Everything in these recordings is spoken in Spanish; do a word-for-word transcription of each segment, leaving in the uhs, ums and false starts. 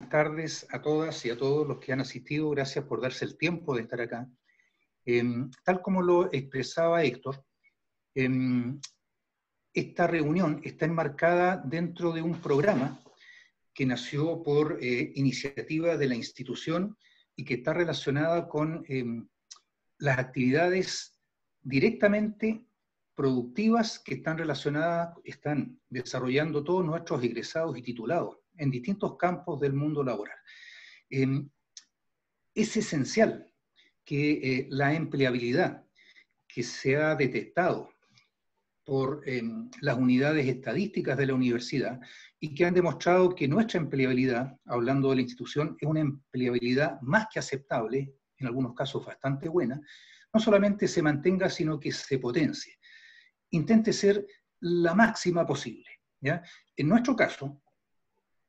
Buenas tardes a todas y a todos los que han asistido, gracias por darse el tiempo de estar acá. Eh, tal como lo expresaba Héctor, eh, esta reunión está enmarcada dentro de un programa que nació por eh, iniciativa de la institución y que está relacionada con eh, las actividades directamente productivas que están relacionadas, están desarrollando todos nuestros egresados y titulados en distintos campos del mundo laboral. Eh, es esencial que eh, la empleabilidad que se ha detectado por eh, las unidades estadísticas de la universidad y que han demostrado que nuestra empleabilidad, hablando de la institución, es una empleabilidad más que aceptable, en algunos casos bastante buena, no solamente se mantenga, sino que se potencie. Intente ser la máxima posible, ¿ya? En nuestro caso,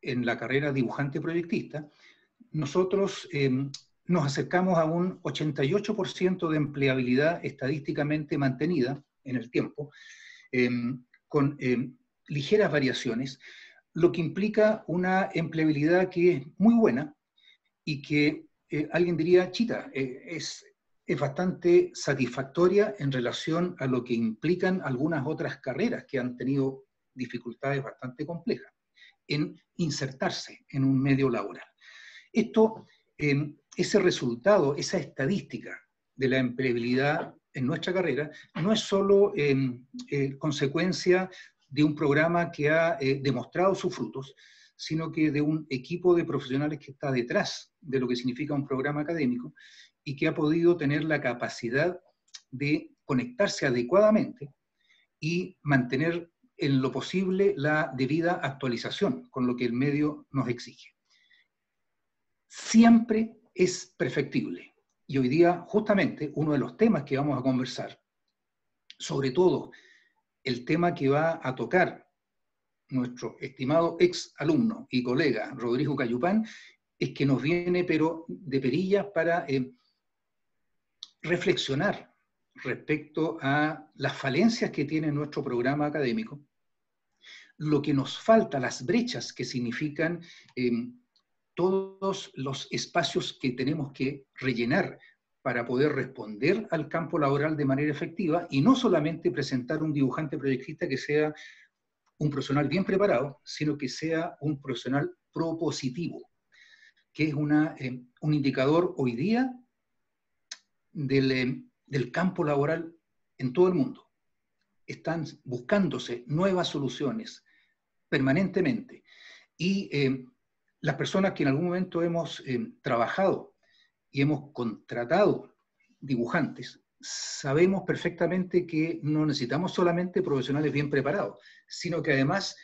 en la carrera dibujante proyectista, nosotros eh, nos acercamos a un ochenta y ocho por ciento de empleabilidad estadísticamente mantenida en el tiempo, eh, con eh, ligeras variaciones, lo que implica una empleabilidad que es muy buena y que eh, alguien diría, chita, eh, es, es bastante satisfactoria en relación a lo que implican algunas otras carreras que han tenido dificultades bastante complejas en insertarse en un medio laboral. Esto, eh, ese resultado, esa estadística de la empleabilidad en nuestra carrera, no es solo eh, eh, consecuencia de un programa que ha eh, demostrado sus frutos, sino que de un equipo de profesionales que está detrás de lo que significa un programa académico y que ha podido tener la capacidad de conectarse adecuadamente y mantener en lo posible la debida actualización con lo que el medio nos exige. Siempre es perfectible. Y hoy día, justamente, uno de los temas que vamos a conversar, sobre todo el tema que va a tocar nuestro estimado ex alumno y colega Rodrigo Cayupán, es que nos viene pero de perillas para eh, reflexionar respecto a las falencias que tiene nuestro programa académico, lo que nos falta, las brechas que significan eh, todos los espacios que tenemos que rellenar para poder responder al campo laboral de manera efectiva y no solamente presentar un dibujante proyectista que sea un profesional bien preparado, sino que sea un profesional propositivo, que es una, eh, un indicador hoy día del, eh, del campo laboral en todo el mundo. Están buscándose nuevas soluciones permanentemente. Y eh, las personas que en algún momento hemos eh, trabajado y hemos contratado dibujantes, sabemos perfectamente que no necesitamos solamente profesionales bien preparados, sino que además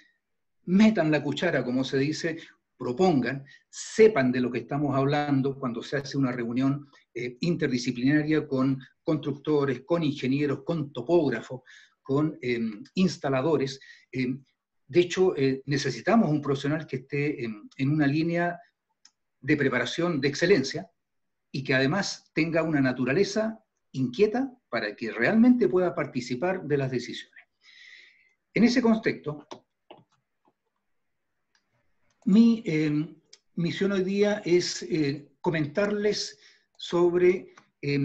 metan la cuchara, como se dice, propongan, sepan de lo que estamos hablando cuando se hace una reunión eh, interdisciplinaria con constructores, con ingenieros, con topógrafos, con eh, instaladores. Eh, de hecho, eh, necesitamos un profesional que esté eh, en una línea de preparación de excelencia y que además tenga una naturaleza inquieta para que realmente pueda participar de las decisiones. En ese contexto, mi eh, misión hoy día es eh, comentarles sobre eh,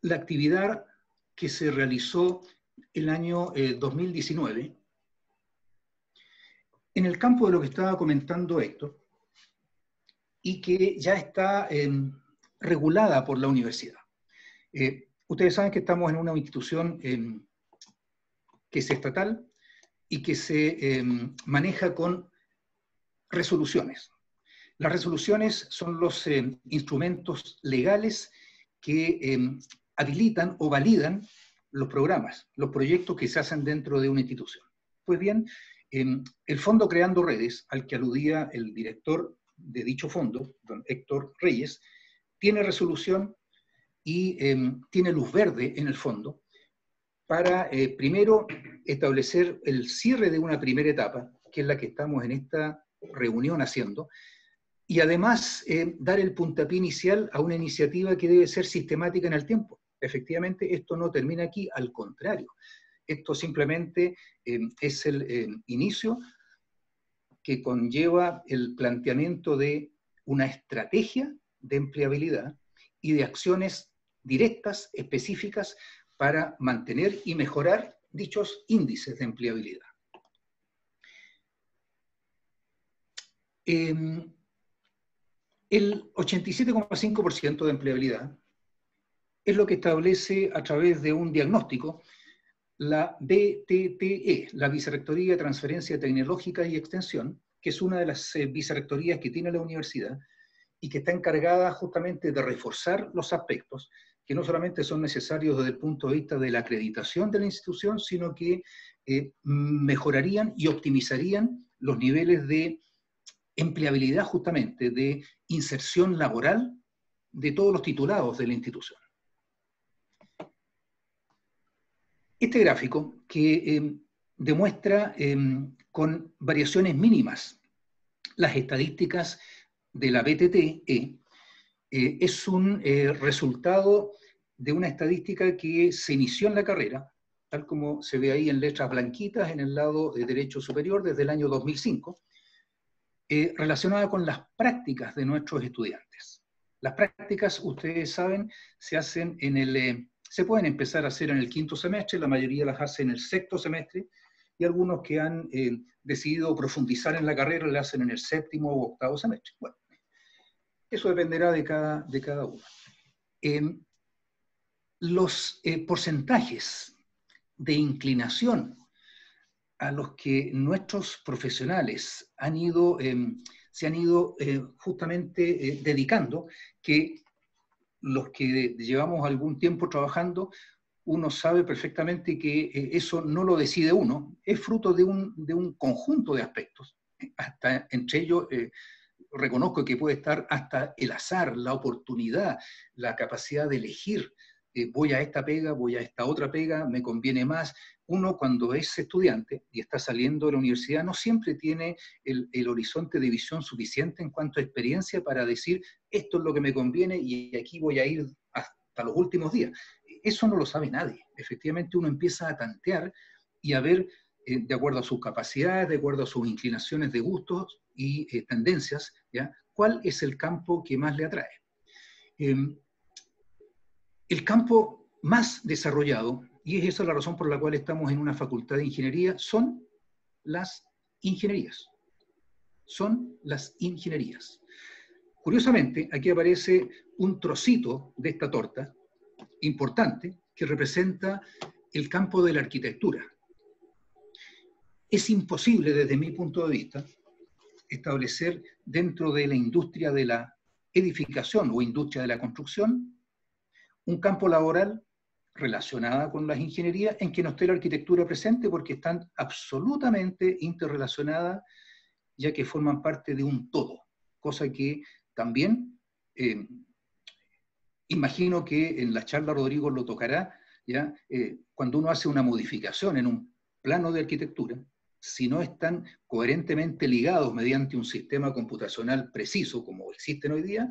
la actividad que se realizó el año eh, dos mil diecinueve. En el campo de lo que estaba comentando Héctor, y que ya está eh, regulada por la universidad. Eh, ustedes saben que estamos en una institución eh, que es estatal y que se eh, maneja con resoluciones. Las resoluciones son los eh, instrumentos legales que eh, habilitan o validan los programas, los proyectos que se hacen dentro de una institución. Pues bien, eh, el Fondo Creando Redes, al que aludía el director de dicho fondo, don Héctor Reyes, tiene resolución y eh, tiene luz verde en el fondo para, eh, primero, establecer el cierre de una primera etapa, que es la que estamos en esta reunión haciendo, y además eh, dar el puntapié inicial a una iniciativa que debe ser sistemática en el tiempo. Efectivamente, esto no termina aquí, al contrario. Esto simplemente eh, es el eh, inicio que conlleva el planteamiento de una estrategia de empleabilidad y de acciones directas, específicas, para mantener y mejorar dichos índices de empleabilidad. Eh, el ochenta y siete coma cinco por ciento de empleabilidad es lo que establece a través de un diagnóstico la B T T E, la Vicerrectoría de Transferencia Tecnológica y Extensión, que es una de las eh, vicerrectorías que tiene la universidad y que está encargada justamente de reforzar los aspectos que no solamente son necesarios desde el punto de vista de la acreditación de la institución, sino que eh, mejorarían y optimizarían los niveles de empleabilidad justamente, de inserción laboral de todos los titulados de la institución. Este gráfico, que eh, demuestra eh, con variaciones mínimas las estadísticas de la B T T E, eh, es un eh, resultado de una estadística que se inició en la carrera, tal como se ve ahí en letras blanquitas en el lado de derecho superior desde el año dos mil cinco, eh, relacionada con las prácticas de nuestros estudiantes. Las prácticas, ustedes saben, se hacen en el... Eh, Se pueden empezar a hacer en el quinto semestre, la mayoría las hace en el sexto semestre, y algunos que han eh, decidido profundizar en la carrera las hacen en el séptimo o octavo semestre. Bueno, eso dependerá de cada, de cada uno. Eh, los eh, porcentajes de inclinación a los que nuestros profesionales han ido, eh, se han ido eh, justamente eh, dedicando, que los que llevamos algún tiempo trabajando, uno sabe perfectamente que eso no lo decide uno, es fruto de un, de un conjunto de aspectos. Hasta entre ellos, eh, reconozco que puede estar hasta el azar, la oportunidad, la capacidad de elegir, eh, voy a esta pega, voy a esta otra pega, me conviene más. Uno, cuando es estudiante y está saliendo de la universidad, no siempre tiene el, el horizonte de visión suficiente en cuanto a experiencia para decir, esto es lo que me conviene y aquí voy a ir hasta los últimos días. Eso no lo sabe nadie. Efectivamente, uno empieza a tantear y a ver, eh, de acuerdo a sus capacidades, de acuerdo a sus inclinaciones de gustos y eh, tendencias, ¿ya?, cuál es el campo que más le atrae. Eh, el campo más desarrollado, y esa es la razón por la cual estamos en una facultad de ingeniería, son las ingenierías. Son las ingenierías. Curiosamente, aquí aparece un trocito de esta torta, importante, que representa el campo de la arquitectura. Es imposible, desde mi punto de vista, establecer dentro de la industria de la edificación o industria de la construcción un campo laboral relacionada con las ingenierías en que no esté la arquitectura presente, porque están absolutamente interrelacionadas, ya que forman parte de un todo, cosa que también eh, imagino que en la charla Rodrigo lo tocará, ¿ya? Eh, cuando uno hace una modificación en un plano de arquitectura, si no están coherentemente ligados mediante un sistema computacional preciso como existen hoy día,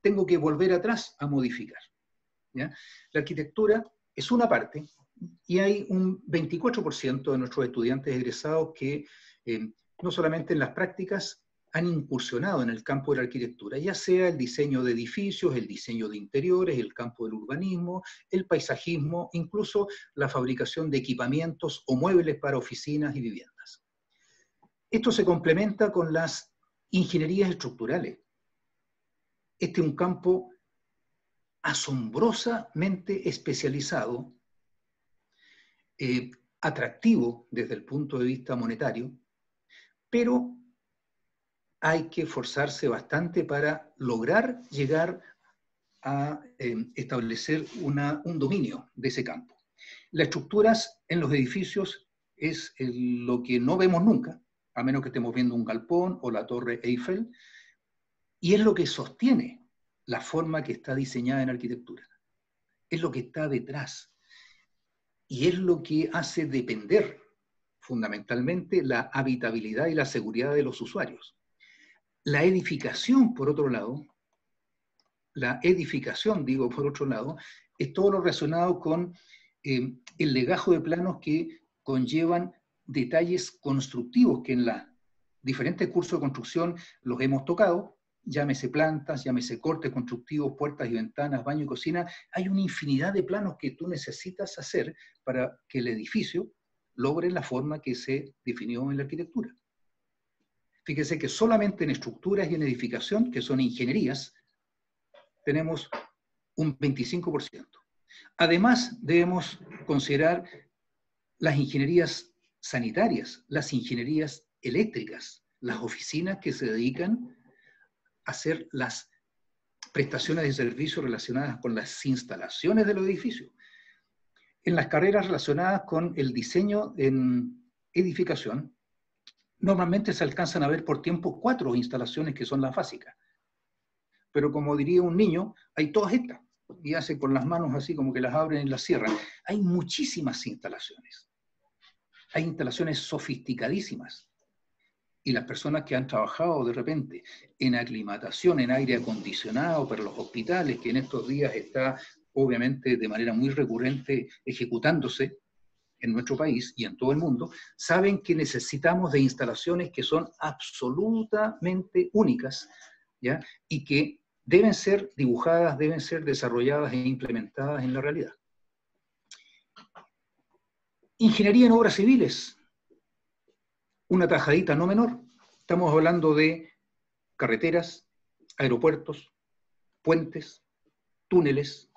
tengo que volver atrás a modificar, ¿ya? La arquitectura es una parte, y hay un veinticuatro por ciento de nuestros estudiantes egresados que eh, no solamente en las prácticas han incursionado en el campo de la arquitectura, ya sea el diseño de edificios, el diseño de interiores, el campo del urbanismo, el paisajismo, incluso la fabricación de equipamientos o muebles para oficinas y viviendas. Esto se complementa con las ingenierías estructurales. Este es un campo asombrosamente especializado, eh, atractivo desde el punto de vista monetario, pero hay que esforzarse bastante para lograr llegar a eh, establecer una, un dominio de ese campo. Las estructuras en los edificios es eh, lo que no vemos nunca, a menos que estemos viendo un galpón o la torre Eiffel, y es lo que sostiene la forma que está diseñada en arquitectura. Es lo que está detrás. Y es lo que hace depender, fundamentalmente, la habitabilidad y la seguridad de los usuarios. La edificación, por otro lado, la edificación, digo, por otro lado, es todo lo relacionado con eh, el legajo de planos que conllevan detalles constructivos que en la diferentes cursos de construcción los hemos tocado, llámese plantas, llámese cortes constructivos, puertas y ventanas, baño y cocina, hay una infinidad de planos que tú necesitas hacer para que el edificio logre la forma que se definió en la arquitectura. Fíjense que solamente en estructuras y en edificación, que son ingenierías, tenemos un veinticinco por ciento. Además, debemos considerar las ingenierías sanitarias, las ingenierías eléctricas, las oficinas que se dedican a hacer las prestaciones de servicios relacionadas con las instalaciones de los edificios. En las carreras relacionadas con el diseño en edificación, normalmente se alcanzan a ver por tiempo cuatro instalaciones que son las básicas. Pero como diría un niño, hay todas estas, y hace con las manos así como que las abren y las cierran. Hay muchísimas instalaciones. Hay instalaciones sofisticadísimas. Y las personas que han trabajado de repente en aclimatación, en aire acondicionado, para los hospitales, que en estos días está obviamente de manera muy recurrente ejecutándose en nuestro país y en todo el mundo, saben que necesitamos de instalaciones que son absolutamente únicas, ¿ya? Y que deben ser dibujadas, deben ser desarrolladas e implementadas en la realidad. Ingeniería en obras civiles. Una tajadita no menor. Estamos hablando de carreteras, aeropuertos, puentes, túneles,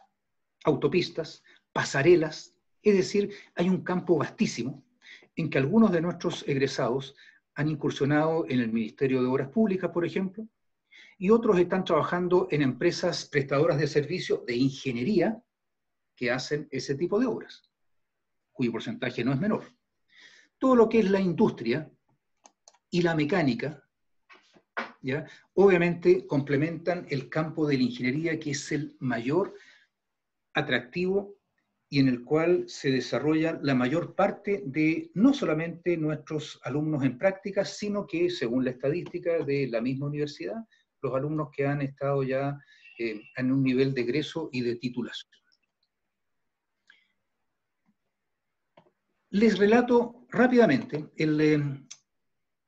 autopistas, pasarelas. Es decir, hay un campo vastísimo en que algunos de nuestros egresados han incursionado en el Ministerio de Obras Públicas, por ejemplo, y otros están trabajando en empresas prestadoras de servicios de ingeniería que hacen ese tipo de obras, cuyo porcentaje no es menor. Todo lo que es la industria y la mecánica, ¿ya? Obviamente complementan el campo de la ingeniería, que es el mayor atractivo y en el cual se desarrolla la mayor parte de no solamente nuestros alumnos en práctica, sino que, según la estadística de la misma universidad, los alumnos que han estado ya eh, en un nivel de egreso y de titulación. Les relato rápidamente el, eh,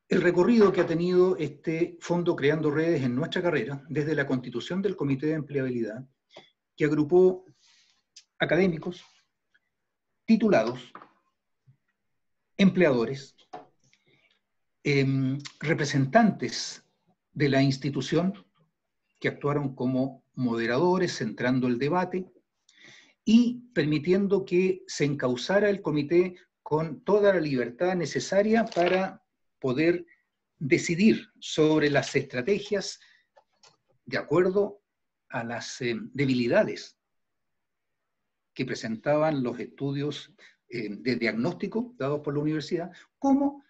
el recorrido que ha tenido este Fondo Creando Redes en nuestra carrera, desde la constitución del Comité de Empleabilidad, que agrupó académicos, titulados, empleadores, eh, representantes de la institución que actuaron como moderadores, centrando el debate y permitiendo que se encauzara el comité con toda la libertad necesaria para poder decidir sobre las estrategias de acuerdo a las eh, debilidades que presentaban los estudios eh, de diagnóstico dados por la universidad, como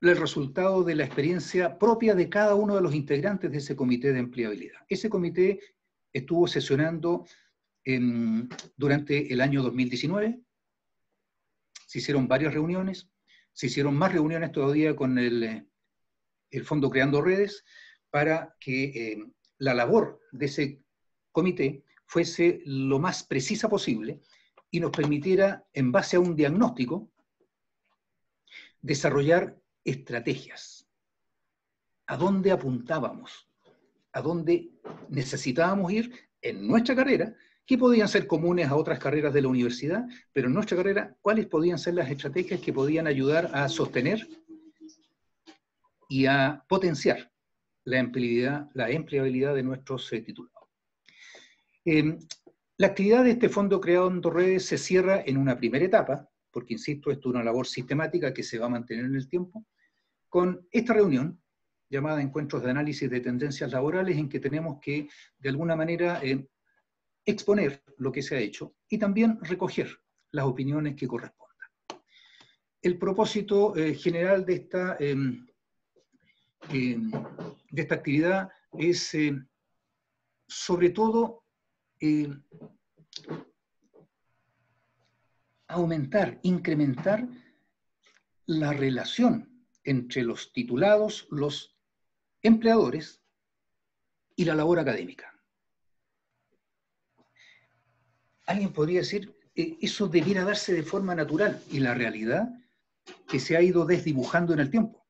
el resultado de la experiencia propia de cada uno de los integrantes de ese comité de empleabilidad. Ese comité estuvo sesionando eh, durante el año dos mil diecinueve, se hicieron varias reuniones, se hicieron más reuniones todavía con el, el Fondo Creando Redes, para que eh, la labor de ese comité fuese lo más precisa posible y nos permitiera, en base a un diagnóstico, desarrollar estrategias. ¿A dónde apuntábamos? ¿A dónde necesitábamos ir en nuestra carrera? ¿Qué podían ser comunes a otras carreras de la universidad? Pero en nuestra carrera, ¿cuáles podían ser las estrategias que podían ayudar a sostener y a potenciar la empleabilidad, la empleabilidad de nuestros eh, titulados? Eh, la actividad de este Fondo Creando Redes se cierra en una primera etapa, porque insisto, esto es una labor sistemática que se va a mantener en el tiempo, con esta reunión llamada Encuentros de Análisis de Tendencias Laborales, en que tenemos que, de alguna manera, eh, exponer lo que se ha hecho y también recoger las opiniones que correspondan. El propósito eh, general de esta, eh, eh, de esta actividad es, eh, sobre todo, Eh, aumentar, incrementar la relación entre los titulados, los empleadores y la labor académica. Alguien podría decir, eh, eso debiera darse de forma natural, y la realidad que se ha ido desdibujando en el tiempo.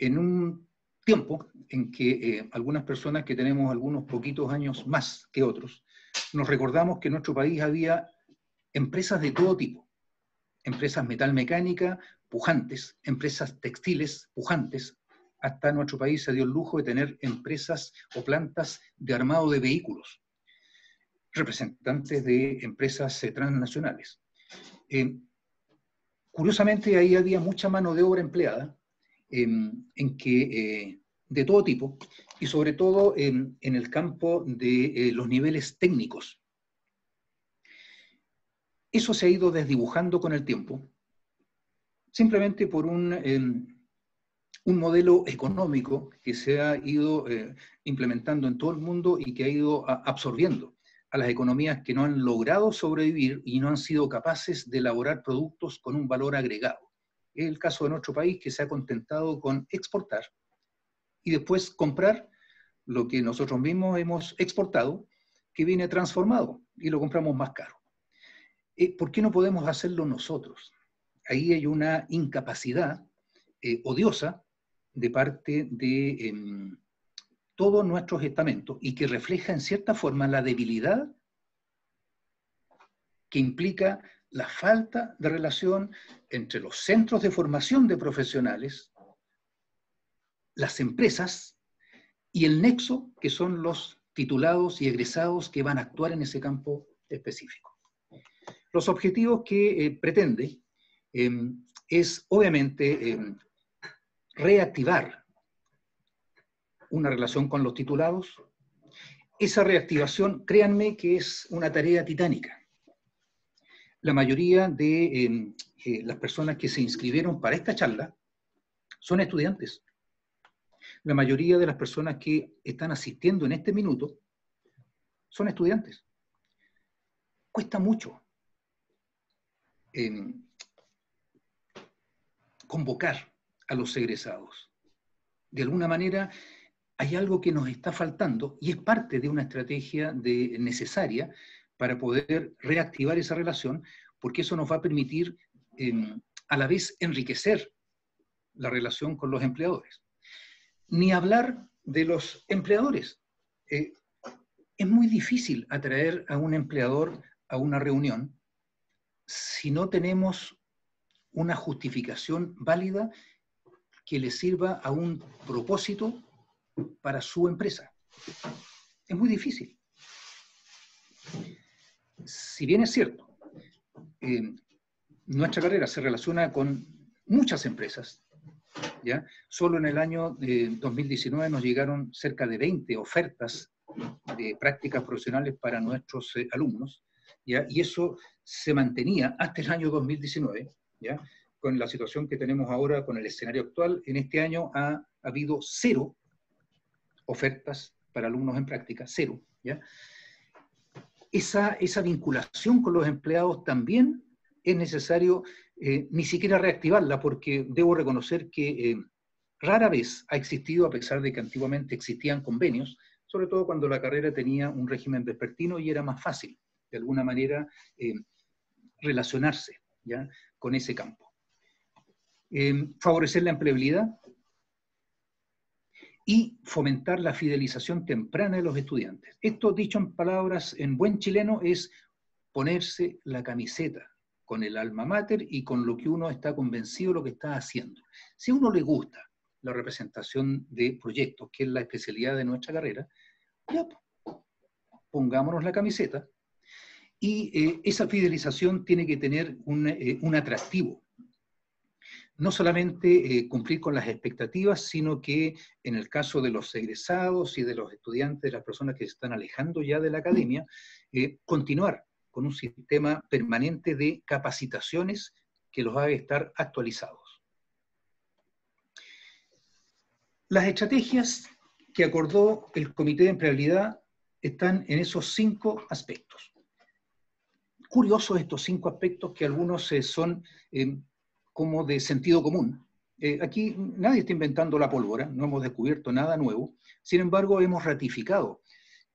en un tiempo en que eh, algunas personas que tenemos algunos poquitos años más que otros, nos recordamos que en nuestro país había empresas de todo tipo, empresas metalmecánicas pujantes, empresas textiles pujantes, hasta nuestro país se dio el lujo de tener empresas o plantas de armado de vehículos, representantes de empresas eh, transnacionales. Eh, curiosamente, ahí había mucha mano de obra empleada, eh, en que, eh, de todo tipo, y sobre todo eh, en el campo de eh, los niveles técnicos. Eso se ha ido desdibujando con el tiempo, simplemente por un, eh, un modelo económico que se ha ido eh, implementando en todo el mundo y que ha ido a, absorbiendo a las economías que no han logrado sobrevivir y no han sido capaces de elaborar productos con un valor agregado. Es el caso de nuestro país, que se ha contentado con exportar y después comprar lo que nosotros mismos hemos exportado, que viene transformado, y lo compramos más caro. Eh, ¿Por qué no podemos hacerlo nosotros? Ahí hay una incapacidad eh, odiosa de parte de eh, todos nuestros estamentos, y que refleja en cierta forma la debilidad que implica la falta de relación entre los centros de formación de profesionales, las empresas y el nexo que son los titulados y egresados que van a actuar en ese campo específico. Los objetivos que eh, pretende eh, es obviamente eh, reactivar una relación con los titulados. Esa reactivación, créanme que es una tarea titánica. La mayoría de eh, eh, las personas que se inscribieron para esta charla son estudiantes. La mayoría de las personas que están asistiendo en este minuto son estudiantes. Cuesta mucho eh, convocar a los egresados. De alguna manera hay algo que nos está faltando, y es parte de una estrategia de, necesaria para poder reactivar esa relación, porque eso nos va a permitir eh, a la vez enriquecer la relación con los empleadores. Ni hablar de los empleadores. Eh, es muy difícil atraer a un empleador a una reunión si no tenemos una justificación válida que le sirva a un propósito para su empresa. Es muy difícil. Si bien es cierto, eh, nuestra carrera se relaciona con muchas empresas, ¿ya? Solo en el año de dos mil diecinueve nos llegaron cerca de veinte ofertas de prácticas profesionales para nuestros eh, alumnos, ¿ya? Y eso se mantenía hasta el año dos mil diecinueve, ¿ya? Con la situación que tenemos ahora, con el escenario actual, en este año ha, ha habido cero ofertas para alumnos en práctica, cero, ¿ya? Esa, esa vinculación con los empleados también es necesario, eh, ni siquiera reactivarla, porque debo reconocer que eh, rara vez ha existido, a pesar de que antiguamente existían convenios, sobre todo cuando la carrera tenía un régimen vespertino y era más fácil, de alguna manera, eh, relacionarse, ¿ya?, con ese campo. Eh, favorecer la empleabilidad y fomentar la fidelización temprana de los estudiantes. Esto, dicho en palabras en buen chileno, es ponerse la camiseta con el alma mater y con lo que uno está convencido de lo que está haciendo. Si a uno le gusta la representación de proyectos, que es la especialidad de nuestra carrera, ya, pongámonos la camiseta. Y eh, esa fidelización tiene que tener un, eh, un atractivo. No solamente eh, cumplir con las expectativas, sino que en el caso de los egresados y de los estudiantes, de las personas que se están alejando ya de la academia, eh, continuar con un sistema permanente de capacitaciones que los haga estar actualizados. Las estrategias que acordó el Comité de Empleabilidad están en esos cinco aspectos. Curiosos estos cinco aspectos, que algunos eh, son... Eh, como de sentido común. Eh, aquí nadie está inventando la pólvora, no hemos descubierto nada nuevo, sin embargo hemos ratificado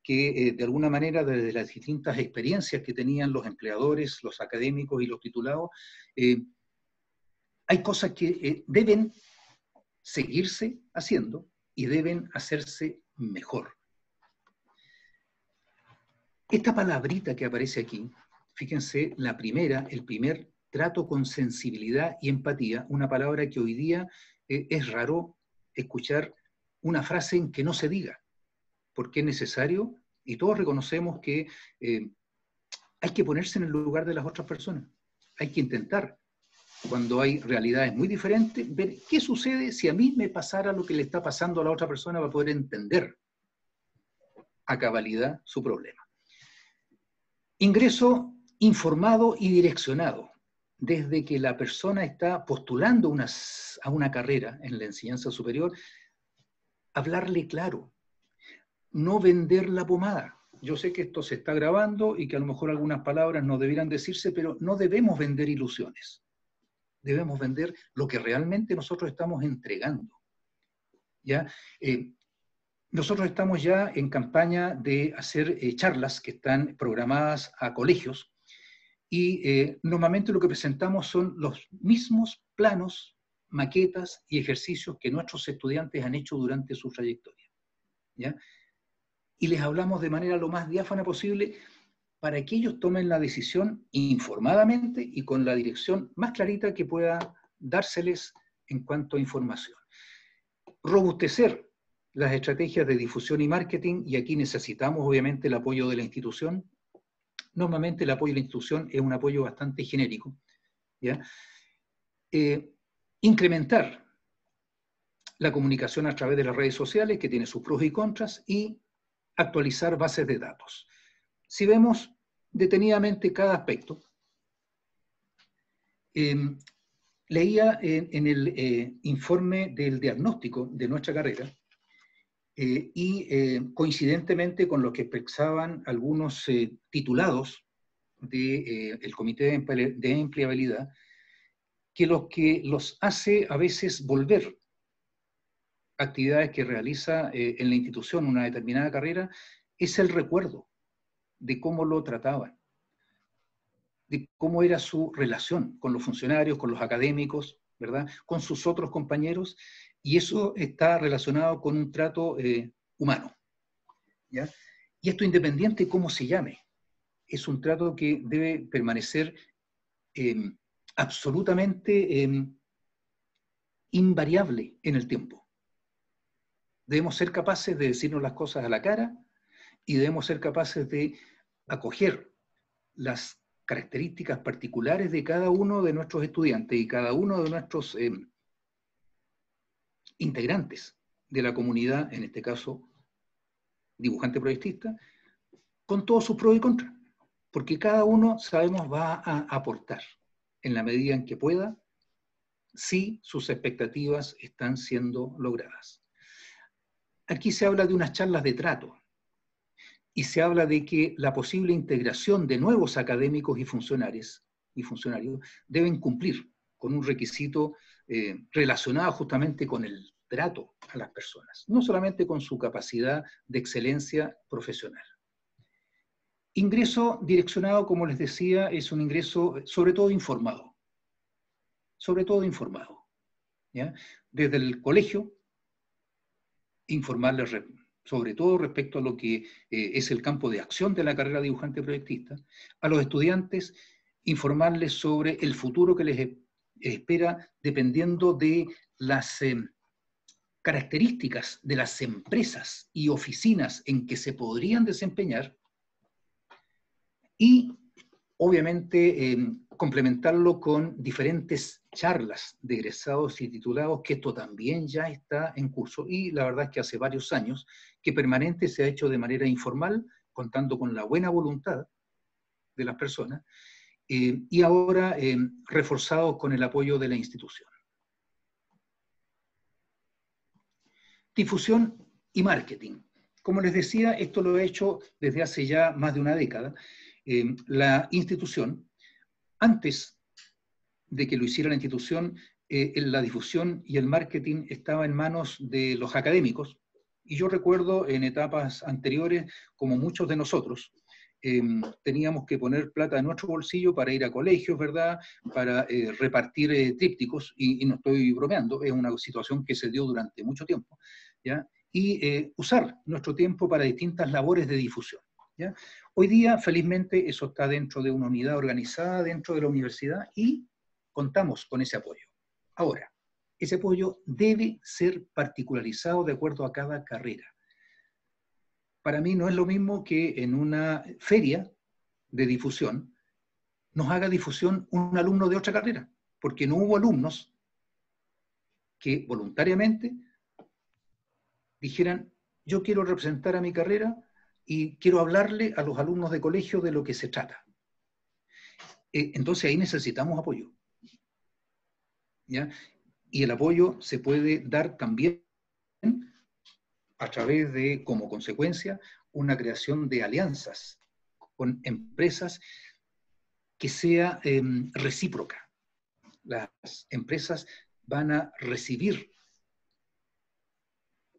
que eh, de alguna manera desde las distintas experiencias que tenían los empleadores, los académicos y los titulados, eh, hay cosas que eh, deben seguirse haciendo y deben hacerse mejor. Esta palabrita que aparece aquí, fíjense, la primera, el primer trato con sensibilidad y empatía, una palabra que hoy día eh, es raro escuchar una frase en que no se diga, porque es necesario, y todos reconocemos que eh, hay que ponerse en el lugar de las otras personas, hay que intentar, cuando hay realidades muy diferentes, ver qué sucede si a mí me pasara lo que le está pasando a la otra persona para poder entender a cabalidad su problema. Ingreso informado y direccionado. Desde que la persona está postulando una, a una carrera en la enseñanza superior, hablarle claro, no vender la pomada. Yo sé que esto se está grabando y que a lo mejor algunas palabras no debieran decirse, pero no debemos vender ilusiones. Debemos vender lo que realmente nosotros estamos entregando. ¿Ya? Eh, Nosotros estamos ya en campaña de hacer eh, charlas que están programadas a colegios y eh, normalmente lo que presentamos son los mismos planos, maquetas y ejercicios que nuestros estudiantes han hecho durante su trayectoria, ¿ya? Y les hablamos de manera lo más diáfana posible para que ellos tomen la decisión informadamente y con la dirección más clarita que pueda dárseles en cuanto a información. Robustecer las estrategias de difusión y marketing, y aquí necesitamos obviamente el apoyo de la institución. Normalmente el apoyo de la institución es un apoyo bastante genérico, ¿ya? Eh, incrementar la comunicación a través de las redes sociales, que tiene sus pros y contras, y actualizar bases de datos. Si vemos detenidamente cada aspecto, eh, leía en, en el eh, informe del diagnóstico de nuestra carrera, Eh, y eh, coincidentemente con lo que pensaban algunos eh, titulados de, eh, el Comité de Empleabilidad, que los que los hace a veces volver actividades que realiza eh, en la institución una determinada carrera, es el recuerdo de cómo lo trataban, de cómo era su relación con los funcionarios, con los académicos, ¿verdad?, con sus otros compañeros, y eso está relacionado con un trato eh, humano, ¿ya? Y esto independiente de cómo se llame, es un trato que debe permanecer eh, absolutamente eh, invariable en el tiempo. Debemos ser capaces de decirnos las cosas a la cara y debemos ser capaces de acoger las características particulares de cada uno de nuestros estudiantes y cada uno de nuestros eh, integrantes de la comunidad, en este caso dibujante proyectista, con todos sus pros y contras, porque cada uno, sabemos, va a aportar en la medida en que pueda si sus expectativas están siendo logradas. Aquí se habla de unas charlas de trato y se habla de que la posible integración de nuevos académicos y funcionarios, y funcionarios deben cumplir con un requisito Eh, relacionada justamente con el trato a las personas, no solamente con su capacidad de excelencia profesional. Ingreso direccionado, como les decía, es un ingreso sobre todo informado. Sobre todo informado, ¿ya? Desde el colegio, informarles sobre todo respecto a lo que eh, es el campo de acción de la carrera de dibujante proyectista. A los estudiantes, informarles sobre el futuro que les espera dependiendo de las eh, características de las empresas y oficinas en que se podrían desempeñar, y obviamente eh, complementarlo con diferentes charlas de egresados y titulados, que esto también ya está en curso, y la verdad es que hace varios años que permanente se ha hecho de manera informal, contando con la buena voluntad de las personas, Eh, y ahora eh, reforzados con el apoyo de la institución. Difusión y marketing. Como les decía, esto lo he hecho desde hace ya más de una década. Eh, la institución, antes de que lo hiciera la institución, eh, la difusión y el marketing estaba en manos de los académicos, y yo recuerdo en etapas anteriores, como muchos de nosotros, eh, teníamos que poner plata en nuestro bolsillo para ir a colegios, ¿verdad? Para eh, repartir eh, trípticos, y, y no estoy bromeando, es una situación que se dio durante mucho tiempo, ¿ya? Y eh, usar nuestro tiempo para distintas labores de difusión, ¿ya? Hoy día, felizmente, eso está dentro de una unidad organizada, dentro de la universidad, y contamos con ese apoyo. Ahora, ese apoyo debe ser particularizado de acuerdo a cada carrera. Para mí no es lo mismo que en una feria de difusión nos haga difusión un alumno de otra carrera, porque no hubo alumnos que voluntariamente dijeran, yo quiero representar a mi carrera y quiero hablarle a los alumnos de colegio de lo que se trata. Entonces ahí necesitamos apoyo, ¿ya? Y el apoyo se puede dar también a través de, como consecuencia, una creación de alianzas con empresas que sea eh, recíproca. Las empresas van a recibir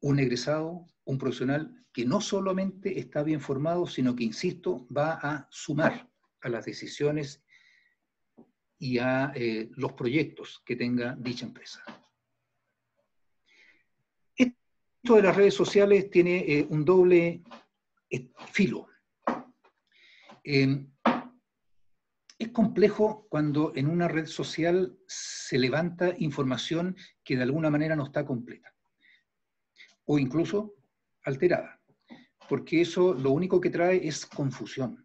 un egresado, un profesional, que no solamente está bien formado, sino que, insisto, va a sumar a las decisiones y a eh, los proyectos que tenga dicha empresa. Esto de las redes sociales tiene eh, un doble eh, filo. Eh, es complejo cuando en una red social se levanta información que de alguna manera no está completa, o incluso alterada, porque eso lo único que trae es confusión.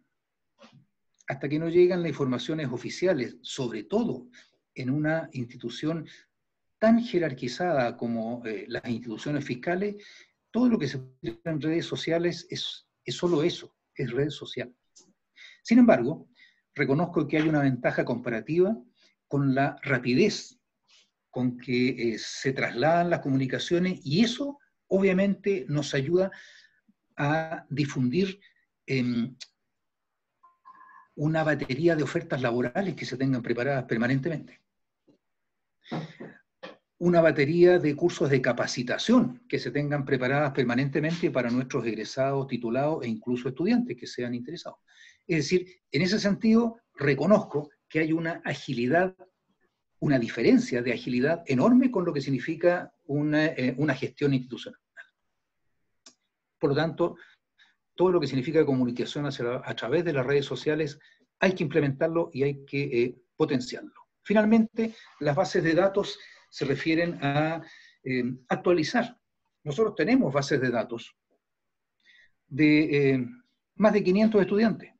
Hasta que no llegan las informaciones oficiales, sobre todo en una institución tan jerarquizada como eh, las instituciones fiscales, todo lo que se publica en redes sociales es, es solo eso, es red social. Sin embargo, reconozco que hay una ventaja comparativa con la rapidez con que eh, se trasladan las comunicaciones, y eso obviamente nos ayuda a difundir eh, una batería de ofertas laborales que se tengan preparadas permanentemente. Una batería de cursos de capacitación que se tengan preparadas permanentemente para nuestros egresados, titulados e incluso estudiantes que sean interesados. Es decir, en ese sentido, reconozco que hay una agilidad, una diferencia de agilidad enorme con lo que significa una, eh, una gestión institucional. Por lo tanto, todo lo que significa comunicación hacia la, a través de las redes sociales, hay que implementarlo y hay que eh, potenciarlo. Finalmente, las bases de datos se refieren a eh, actualizar. Nosotros tenemos bases de datos de eh, más de quinientos estudiantes.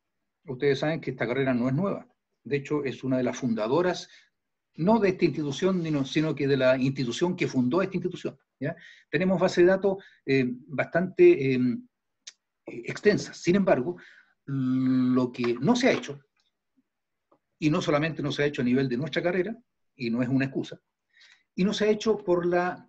Ustedes saben que esta carrera no es nueva. De hecho, es una de las fundadoras, no de esta institución, sino que de la institución que fundó esta institución, ¿ya? Tenemos bases de datos eh, bastante... Eh, extensas. Sin embargo, lo que no se ha hecho, y no solamente no se ha hecho a nivel de nuestra carrera, y no es una excusa, y no se ha hecho por la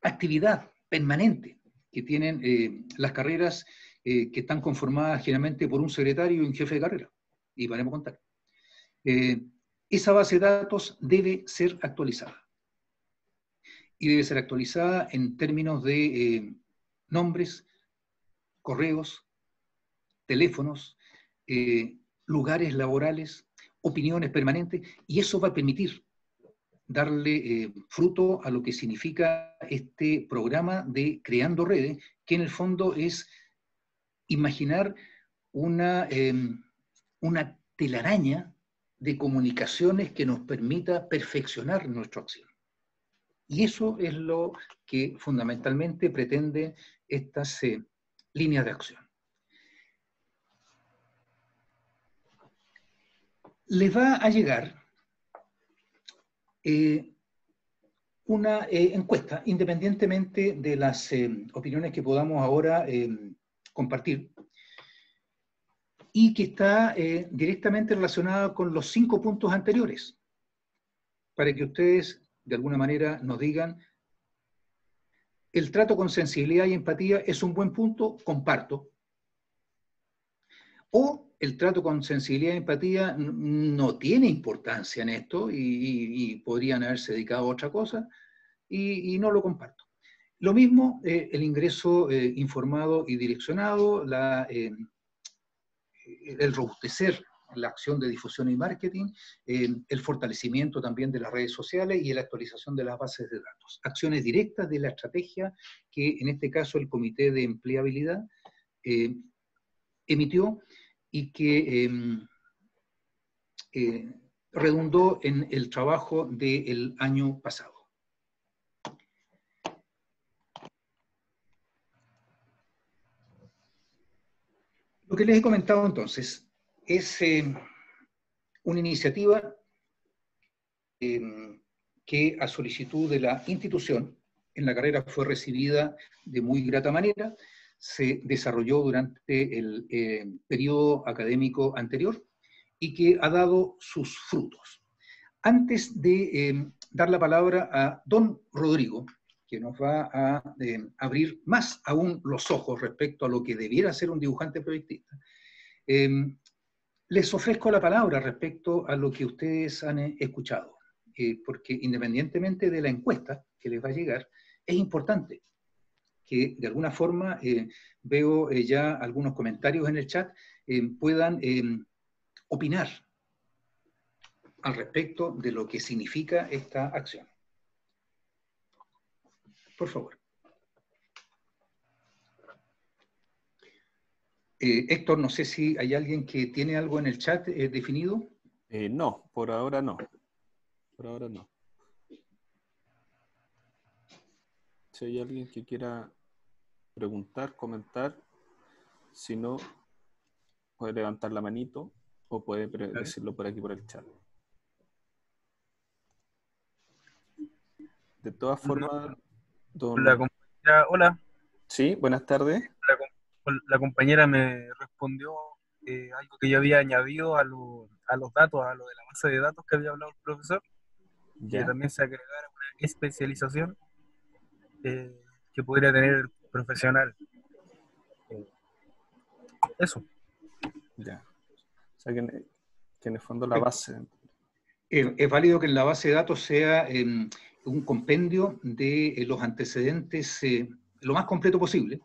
actividad permanente que tienen eh, las carreras eh, que están conformadas generalmente por un secretario y un jefe de carrera, y paremos a contar. Eh, esa base de datos debe ser actualizada. Y debe ser actualizada en términos de eh, nombres, correos, teléfonos, eh, lugares laborales, opiniones permanentes, y eso va a permitir darle eh, fruto a lo que significa este programa de Creando Redes, que en el fondo es imaginar una, eh, una telaraña de comunicaciones que nos permita perfeccionar nuestra acción. Y eso es lo que fundamentalmente pretende estas... Eh, líneas de acción. Les va a llegar eh, una eh, encuesta, independientemente de las eh, opiniones que podamos ahora eh, compartir, y que está eh, directamente relacionada con los cinco puntos anteriores, para que ustedes, de alguna manera, nos digan: el trato con sensibilidad y empatía es un buen punto, comparto. O el trato con sensibilidad y empatía no tiene importancia en esto y, y, y podrían haberse dedicado a otra cosa y, y no lo comparto. Lo mismo eh, el ingreso eh, informado y direccionado, la eh, el robustecer la acción de difusión y marketing, eh, el fortalecimiento también de las redes sociales y la actualización de las bases de datos. Acciones directas de la estrategia que, en este caso, el Comité de Empleabilidad eh, emitió y que eh, eh, redundó en el trabajo del año pasado. Lo que les he comentado entonces es eh, una iniciativa eh, que a solicitud de la institución en la carrera fue recibida de muy grata manera, se desarrolló durante el eh, periodo académico anterior y que ha dado sus frutos. Antes de eh, dar la palabra a don Rodrigo, que nos va a eh, abrir más aún los ojos respecto a lo que debiera ser un dibujante proyectista. Eh, les ofrezco la palabra respecto a lo que ustedes han escuchado, eh, porque independientemente de la encuesta que les va a llegar, es importante que de alguna forma, eh, veo eh, ya algunos comentarios en el chat, eh, puedan eh, opinar al respecto de lo que significa esta acción. Por favor. Eh, Héctor, no sé si hay alguien que tiene algo en el chat eh, definido. Eh, no, por ahora no. Por ahora no. Si hay alguien que quiera preguntar, comentar, si no, puede levantar la manito o puede decirlo por aquí, por el chat. De todas formas... No. Don... La compañera, hola. Sí, buenas tardes. La, la compañera me respondió eh, algo que yo había añadido a, lo, a los datos, a lo de la base de datos que había hablado el profesor, ya. Que también se agregara una especialización eh, que pudiera tener el profesional. Eso. Ya. O sea, que en, que en el fondo la base... Eh, es válido que en la base de datos sea... Eh, un compendio de eh, los antecedentes eh, lo más completo posible,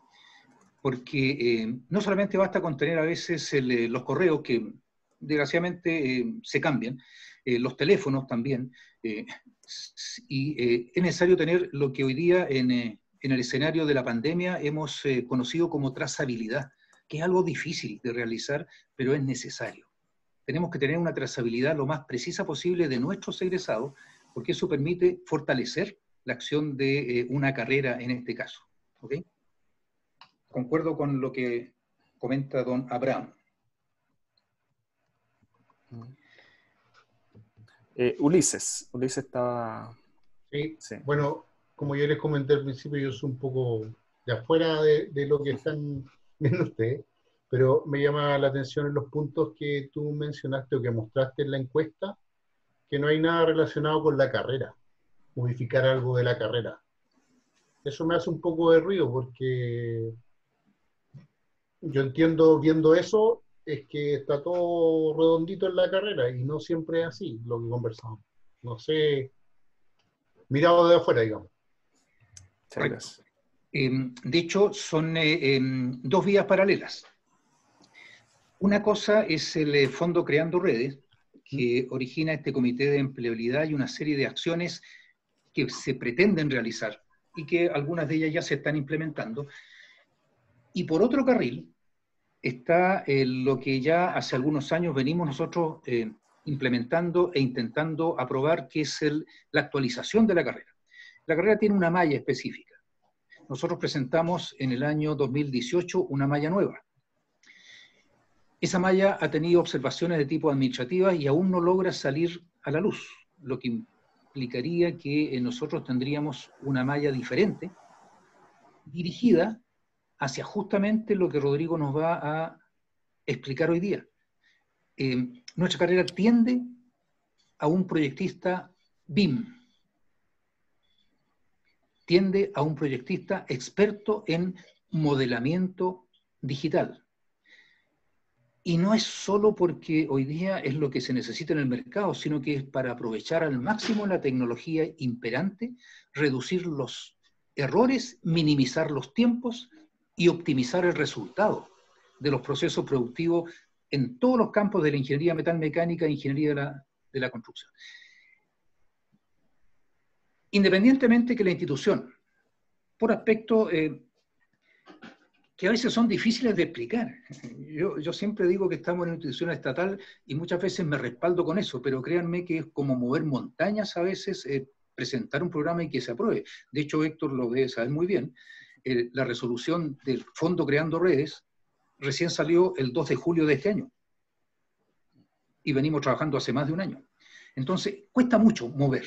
porque eh, no solamente basta con tener a veces el, los correos que desgraciadamente eh, se cambian, eh, los teléfonos también, eh, y eh, es necesario tener lo que hoy día en, eh, en el escenario de la pandemia hemos eh, conocido como trazabilidad, que es algo difícil de realizar, pero es necesario. Tenemos que tener una trazabilidad lo más precisa posible de nuestros egresados, porque eso permite fortalecer la acción de eh, una carrera en este caso. ¿Ok? Concuerdo con lo que comenta don Abraham. Eh, Ulises. Ulises estaba... Sí. Sí. Bueno, como yo les comenté al principio, yo soy un poco de afuera de, de lo que están viendo ustedes, pero me llama la atención en los puntos que tú mencionaste o que mostraste en la encuesta, que no hay nada relacionado con la carrera, modificar algo de la carrera. Eso me hace un poco de ruido, porque yo entiendo, viendo eso, es que está todo redondito en la carrera, y no siempre es así lo que conversamos. No sé, mirado de afuera, digamos. Eh, de hecho, son eh, eh, dos vías paralelas. Una cosa es el eh, Fondo Creando Redes, que origina este comité de empleabilidad y una serie de acciones que se pretenden realizar y que algunas de ellas ya se están implementando. Y por otro carril está eh, lo que ya hace algunos años venimos nosotros eh, implementando e intentando aprobar, que es el, la actualización de la carrera. La carrera tiene una malla específica. Nosotros presentamos en el año dos mil dieciocho una malla nueva. Esa malla ha tenido observaciones de tipo administrativa y aún no logra salir a la luz, lo que implicaría que nosotros tendríamos una malla diferente, dirigida hacia justamente lo que Rodrigo nos va a explicar hoy día. Eh, nuestra carrera tiende a un proyectista B I M, tiende a un proyectista experto en modelamiento digital. Y no es solo porque hoy día es lo que se necesita en el mercado, sino que es para aprovechar al máximo la tecnología imperante, reducir los errores, minimizar los tiempos y optimizar el resultado de los procesos productivos en todos los campos de la ingeniería metalmecánica e ingeniería de la, de la construcción. Independientemente que la institución, por aspectos eh, que a veces son difíciles de explicar. Yo, yo siempre digo que estamos en una institución estatal y muchas veces me respaldo con eso, pero créanme que es como mover montañas a veces eh, presentar un programa y que se apruebe. De hecho, Héctor lo debe saber muy bien. Eh, la resolución del Fondo Creando Redes recién salió el dos de julio de este año. Y venimos trabajando hace más de un año. Entonces, cuesta mucho mover.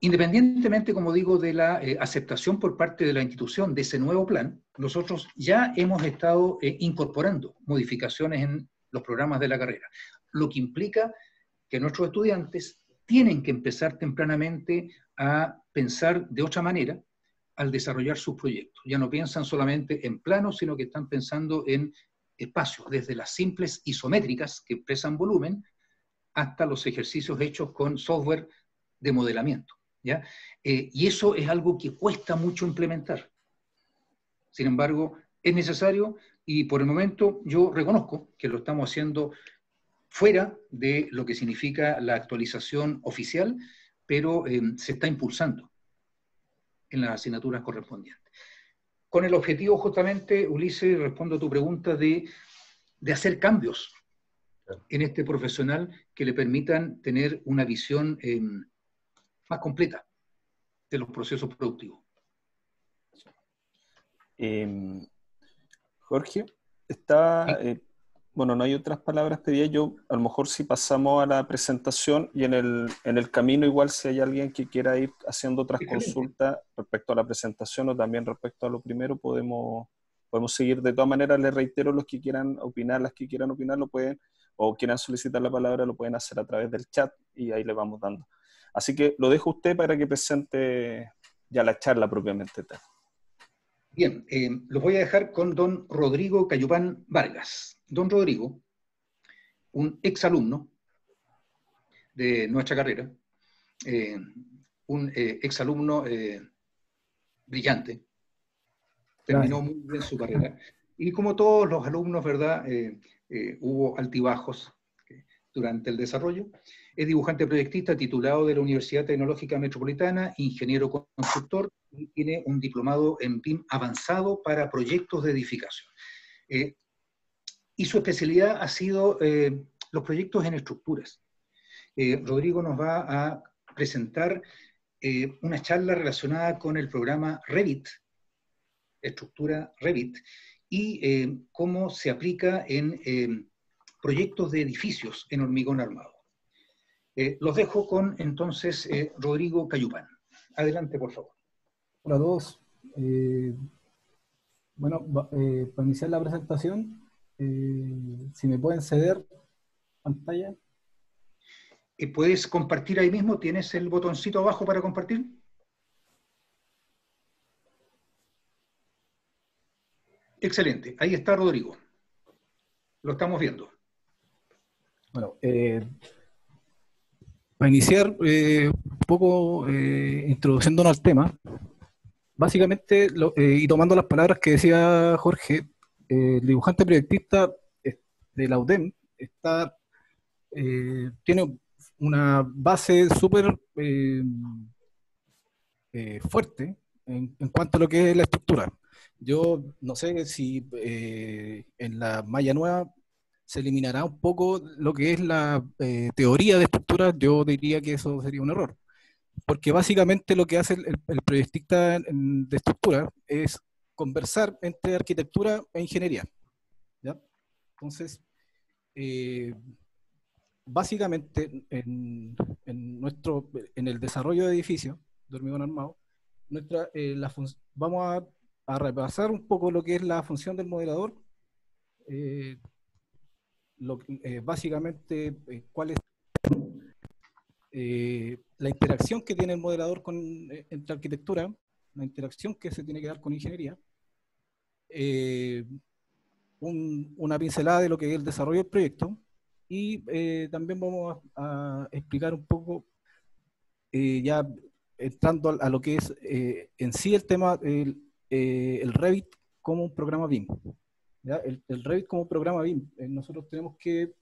Independientemente, como digo, de la eh, aceptación por parte de la institución de ese nuevo plan, nosotros ya hemos estado eh, incorporando modificaciones en los programas de la carrera, lo que implica que nuestros estudiantes tienen que empezar tempranamente a pensar de otra manera al desarrollar sus proyectos. Ya no piensan solamente en planos, sino que están pensando en espacios, desde las simples isométricas que expresan volumen, hasta los ejercicios hechos con software de modelamiento. ¿Ya? Eh, y eso es algo que cuesta mucho implementar. Sin embargo, es necesario, y por el momento yo reconozco que lo estamos haciendo fuera de lo que significa la actualización oficial, pero eh, se está impulsando en las asignaturas correspondientes. Con el objetivo justamente, Ulises, respondo a tu pregunta, de, de hacer cambios en este profesional que le permitan tener una visión eh, más completa de los procesos productivos. Eh, Jorge, está, eh, bueno, no hay otras palabras, pedía yo, a lo mejor si pasamos a la presentación y en el, en el camino igual si hay alguien que quiera ir haciendo otras consultas respecto a la presentación o también respecto a lo primero, podemos, podemos seguir. De todas maneras, les reitero, los que quieran opinar, las que quieran opinar, lo pueden, o quieran solicitar la palabra, lo pueden hacer a través del chat y ahí le vamos dando. Así que lo dejo a usted para que presente ya la charla propiamente tal. Bien, eh, los voy a dejar con don Rodrigo Cayupán Vargas. Don Rodrigo, un exalumno de nuestra carrera, eh, un eh, exalumno eh, brillante, terminó muy bien su carrera. Y como todos los alumnos, ¿verdad? Eh, eh, hubo altibajos durante el desarrollo. Es dibujante proyectista titulado de la Universidad Tecnológica Metropolitana, ingeniero constructor, y tiene un diplomado en B I M avanzado para proyectos de edificación. Eh, y su especialidad ha sido eh, los proyectos en estructuras. Eh, Rodrigo nos va a presentar eh, una charla relacionada con el programa Revit, estructura Revit, y eh, cómo se aplica en eh, proyectos de edificios en hormigón armado. Eh, los dejo con, entonces, eh, Rodrigo Cayupán. Adelante, por favor. Hola a todos. Eh, bueno, eh, para iniciar la presentación, eh, si me pueden ceder pantalla. Eh, ¿Puedes compartir ahí mismo? ¿Tienes el botoncito abajo para compartir? Excelente. Ahí está Rodrigo. Lo estamos viendo. Bueno, eh, para iniciar eh, un poco eh, introduciéndonos al tema, básicamente, lo, eh, y tomando las palabras que decía Jorge, eh, el dibujante proyectista de la U D E M está, eh, tiene una base súper eh, eh, fuerte en, en cuanto a lo que es la estructura. Yo no sé si eh, en la malla nueva se eliminará un poco lo que es la eh, teoría de estructura. Yo diría que eso sería un error, porque básicamente lo que hace el, el proyectista de estructura es conversar entre arquitectura e ingeniería, ¿ya? Entonces, eh, básicamente en, en, nuestro, en el desarrollo de edificios de hormigón armado, nuestra, eh, la vamos a, a repasar un poco lo que es la función del modelador, eh, Lo, eh, básicamente eh, cuál es eh, la interacción que tiene el modelador con, eh, entre arquitectura, la interacción que se tiene que dar con ingeniería, eh, un, una pincelada de lo que es el desarrollo del proyecto, y eh, también vamos a, a explicar un poco, eh, ya entrando a, a lo que es eh, en sí el tema, el, eh, el Revit como un programa B I M. ¿ya? El, el Revit como programa B I M, eh, nosotros tenemos que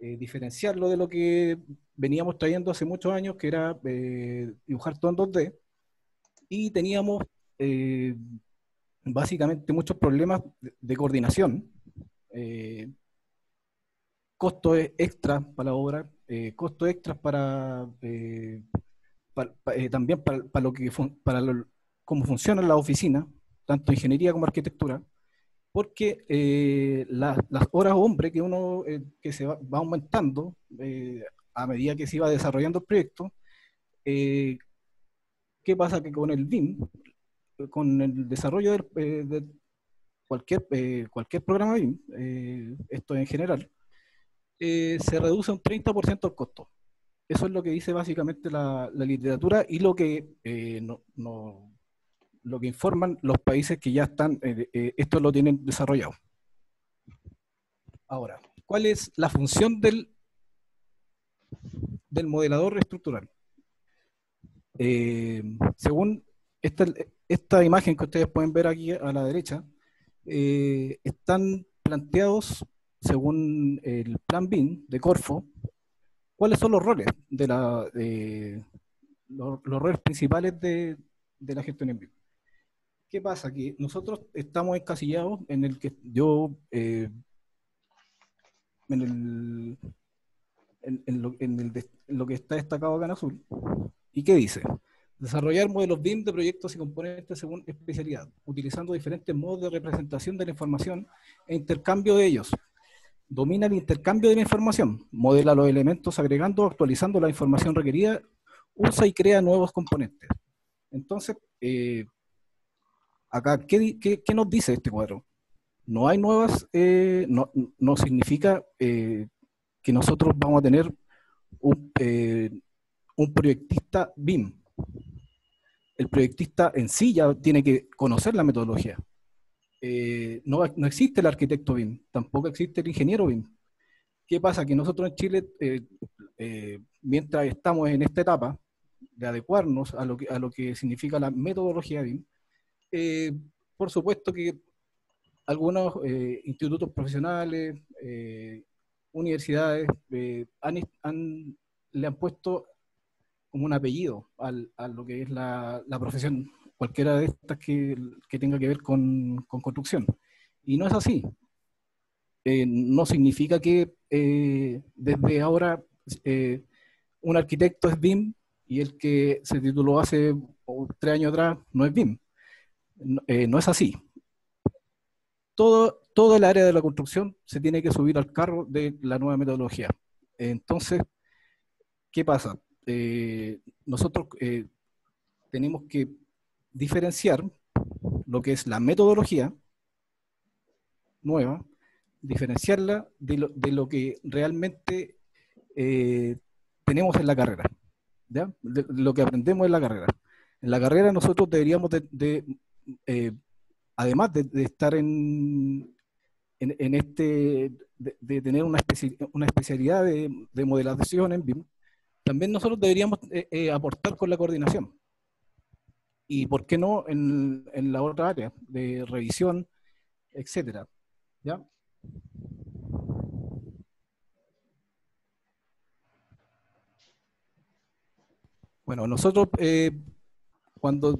eh, diferenciarlo de lo que veníamos trayendo hace muchos años, que era eh, dibujar todo en dos D, y teníamos eh, básicamente muchos problemas de, de coordinación, eh, costos extras para la obra, eh, costos extras para, eh, para, para eh, también para, para lo que fun, para lo, cómo funcionan las oficinas, tanto ingeniería como arquitectura, porque eh, la, las horas hombre que uno eh, que se va, va aumentando eh, a medida que se iba desarrollando el proyecto, eh, ¿qué pasa? Que con el B I M, con el desarrollo del, eh, de cualquier eh, cualquier programa B I M, eh, esto en general, Eh, se reduce un treinta por ciento el costo. Eso es lo que dice básicamente la, la literatura y lo que, eh, no, no, lo que informan los países que ya están, eh, eh, esto lo tienen desarrollado. Ahora, ¿cuál es la función del, del modelador estructural? Eh, según esta, esta imagen que ustedes pueden ver aquí a la derecha, eh, están planteados, según el plan B I M de Corfo, ¿cuáles son los roles de la de, los, los roles principales de, de la gestión en B I M? ¿Qué pasa? Que nosotros estamos encasillados en el que yo eh, en, el, en, en, lo, en, el, en lo que está destacado acá en azul. ¿Y qué dice? Desarrollar modelos B I M de proyectos y componentes según especialidad, utilizando diferentes modos de representación de la información e intercambio de ellos. Domina el intercambio de la información, modela los elementos agregando o actualizando la información requerida, usa y crea nuevos componentes. Entonces, eh, acá, ¿qué, qué, qué nos dice este cuadro? No hay nuevas, eh, no, no significa eh, que nosotros vamos a tener un, eh, un proyectista B I M. El proyectista en sí ya tiene que conocer la metodología. Eh, no, no existe el arquitecto B I M, tampoco existe el ingeniero B I M. ¿Qué pasa? Que nosotros en Chile, eh, eh, mientras estamos en esta etapa de adecuarnos a lo que, a lo que significa la metodología B I M, eh, por supuesto que algunos eh, institutos profesionales, eh, universidades, eh, han, han, le han puesto como un apellido al, a lo que es la, la profesión, cualquiera de estas que, que tenga que ver con, con construcción. Y no es así. Eh, no significa que eh, desde ahora eh, un arquitecto es B I M y el que se tituló hace tres años atrás no es B I M. No, eh, no es así. Todo, todo el área de la construcción se tiene que subir al carro de la nueva metodología. Entonces, ¿qué pasa? Eh, nosotros eh, tenemos que diferenciar lo que es la metodología nueva, diferenciarla de lo, de lo que realmente eh, tenemos en la carrera, ¿ya? De, de lo que aprendemos en la carrera. En la carrera nosotros deberíamos de, de eh, además de, de estar en, en, en este, de, de tener una, especi una especialidad de, de modelación en B I M, también nosotros deberíamos eh, eh, aportar con la coordinación. Y por qué no en, en la otra área de revisión, etcétera, ¿ya? Bueno, nosotros eh, cuando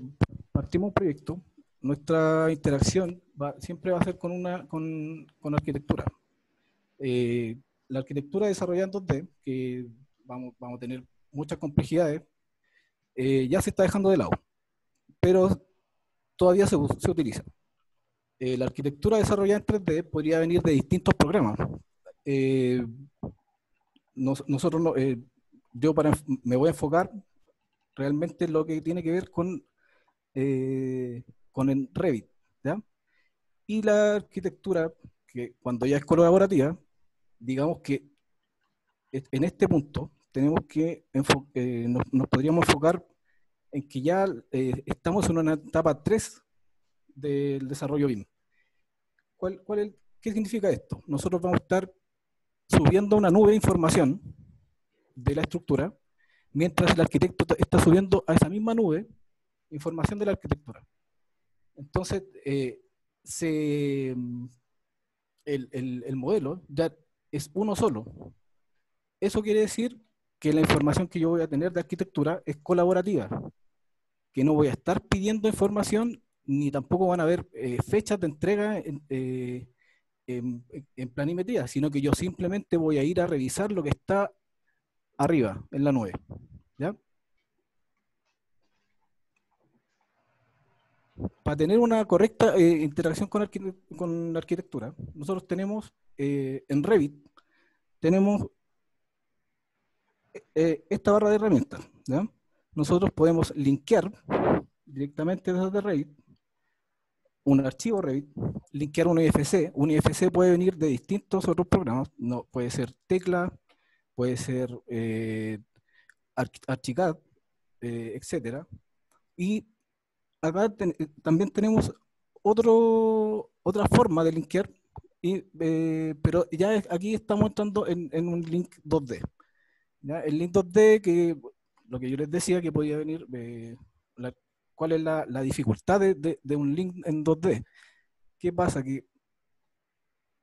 partimos un proyecto, nuestra interacción va, siempre va a ser con una con, con arquitectura. Eh, la arquitectura desarrollada en dos D, que vamos, vamos a tener muchas complejidades, eh, ya se está dejando de lado, pero todavía se, se utiliza. Eh, la arquitectura desarrollada en tres D podría venir de distintos programas. Eh, nos, nosotros no, eh, yo para, me voy a enfocar realmente en lo que tiene que ver con, eh, con el Revit, ¿ya? Y la arquitectura, que cuando ya es colaborativa, digamos que en este punto tenemos que eh, nos, nos podríamos enfocar en que ya eh, estamos en una etapa tres del desarrollo B I M. ¿Cuál, cuál es, ¿Qué significa esto? Nosotros vamos a estar subiendo una nube de información de la estructura, mientras el arquitecto está subiendo a esa misma nube información de la arquitectura. Entonces, eh, se, el, el, el modelo ya es uno solo. Eso quiere decir que la información que yo voy a tener de arquitectura es colaborativa, que no voy a estar pidiendo información ni tampoco van a haber eh, fechas de entrega en, eh, en, en planimetría, sino que yo simplemente voy a ir a revisar lo que está arriba, en la nube. ¿Ya? Para tener una correcta eh, interacción con, arquite con la arquitectura, nosotros tenemos eh, en Revit, tenemos eh, esta barra de herramientas. ¿Ya? Nosotros podemos linkear directamente desde Revit un archivo Revit, linkear un I F C. Un I F C puede venir de distintos otros programas, no, puede ser Tecla, puede ser eh, Archicad, eh, etcétera. Y acá ten, también tenemos otro, otra forma de linkear, y, eh, pero ya es, aquí estamos entrando en, en un link dos D. ¿Ya? El link dos D, que lo que yo les decía que podía venir, eh, la, cuál es la, la dificultad de, de, de un link en dos D. ¿Qué pasa? Que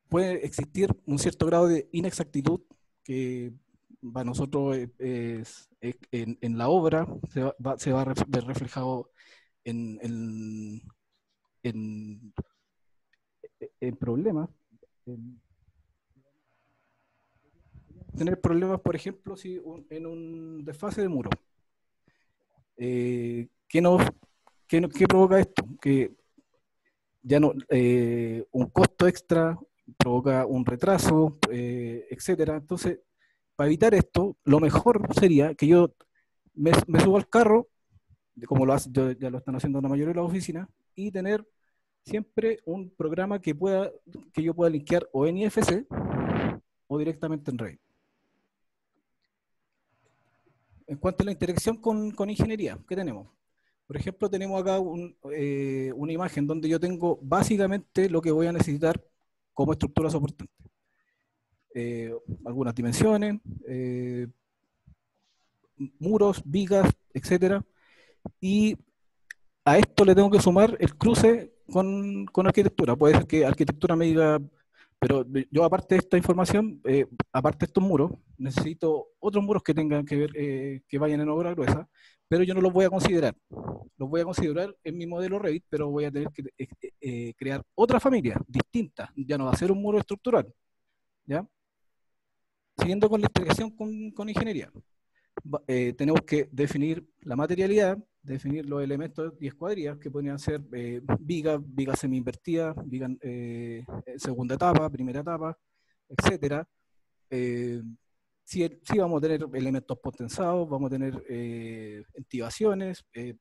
puede existir un cierto grado de inexactitud que para nosotros es, es, en, en la obra se va, va, se va a ver reflejado en, en, en, en problemas. En, tener problemas, por ejemplo, si un, en un desfase de muro. Eh, ¿qué, nos, qué, ¿Qué provoca esto? Que ya no eh, un costo extra provoca un retraso, eh, etcétera. Entonces, para evitar esto, lo mejor sería que yo me, me suba al carro, como lo hace, ya lo están haciendo la mayoría de las oficinas, y tener siempre un programa que pueda que yo pueda linkear o en I F C o directamente en Revit. En cuanto a la interacción con, con ingeniería, ¿qué tenemos? Por ejemplo, tenemos acá un, eh, una imagen donde yo tengo básicamente lo que voy a necesitar como estructura soportante. Eh, algunas dimensiones, eh, muros, vigas, etcétera. Y a esto le tengo que sumar el cruce con, con arquitectura. Puede ser que arquitectura me diga, pero yo aparte de esta información, eh, aparte de estos muros, necesito otros muros que tengan que ver, eh, que vayan en obra gruesa, pero yo no los voy a considerar. Los voy a considerar en mi modelo Revit, pero voy a tener que eh, eh, crear otra familia, distinta. Ya no va a ser un muro estructural. ¿Ya? Siguiendo con la integración con, con ingeniería. Eh, tenemos que definir la materialidad, definir los elementos y escuadrillas que podrían ser eh, vigas, vigas semi-invertidas, vigas eh, segunda etapa, primera etapa, etcétera. Eh, si, si vamos a tener elementos potenciados, vamos a tener eh, activaciones, eh,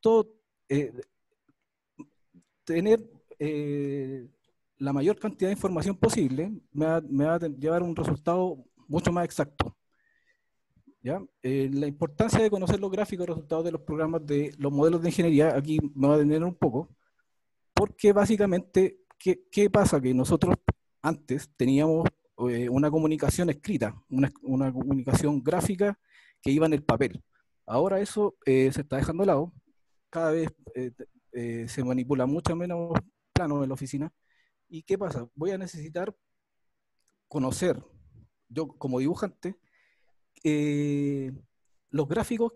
todo, eh, tener eh, la mayor cantidad de información posible me va, me va a llevar a un resultado mucho más exacto. ¿Ya? Eh, la importancia de conocer los gráficos de resultados de los programas de los modelos de ingeniería, aquí me va a detener un poco, porque básicamente, ¿qué, qué pasa? Que nosotros antes teníamos eh, una comunicación escrita, una, una comunicación gráfica que iba en el papel. Ahora eso eh, se está dejando de lado, cada vez eh, eh, se manipula mucho menos planos en la oficina. ¿Y qué pasa? Voy a necesitar conocer, yo como dibujante, Eh, los gráficos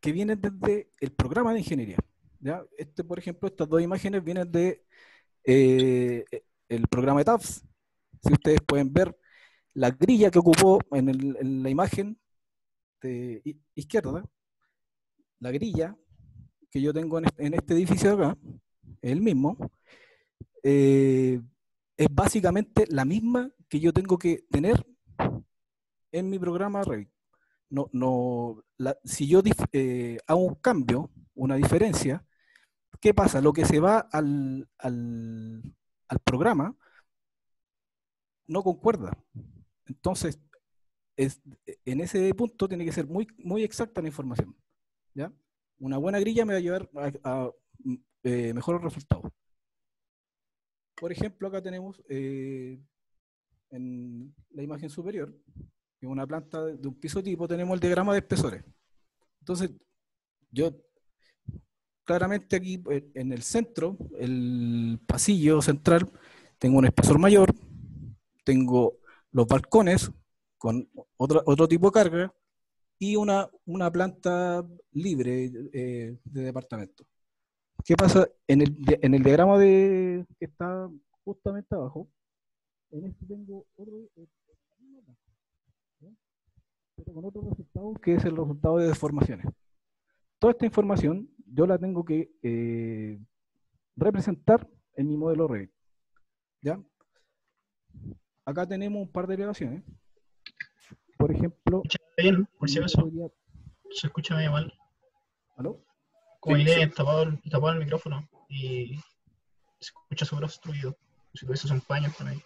que vienen desde el programa de ingeniería. ¿Ya? Este, por ejemplo, estas dos imágenes vienen de eh, el programa E T A B S. Si ustedes pueden ver la grilla que ocupó en, el, en la imagen de izquierda, la grilla que yo tengo en este, en este edificio de acá, el mismo, eh, es básicamente la misma que yo tengo que tener en mi programa Revit. No, no, la, si yo dif, eh, hago un cambio, una diferencia, ¿qué pasa? Lo que se va al, al, al programa no concuerda. Entonces, es, en ese punto tiene que ser muy, muy exacta la información. ¿Ya? Una buena grilla me va a llevar a, a eh, mejores resultados. Por ejemplo, acá tenemos eh, en la imagen superior, en una planta de un piso tipo, tenemos el diagrama de espesores. Entonces, yo claramente aquí en el centro, el pasillo central, tengo un espesor mayor, tengo los balcones con otro, otro tipo de carga y una, una planta libre eh, de departamento. ¿Qué pasa? En el, en el diagrama de, que está justamente abajo, en este tengo otro, eh, ¿eh? Pero con otro resultado que es el resultado de deformaciones. Toda esta información yo la tengo que eh, representar en mi modelo Revit. ¿Ya? Acá tenemos un par de elevaciones. Por ejemplo... Bien, por si acaso. Podría... Se escucha bien mal. ¿Aló? Como sí, le he tapado, tapado el micrófono y se escucha súper obstruido. Si tuviese un paño por ahí.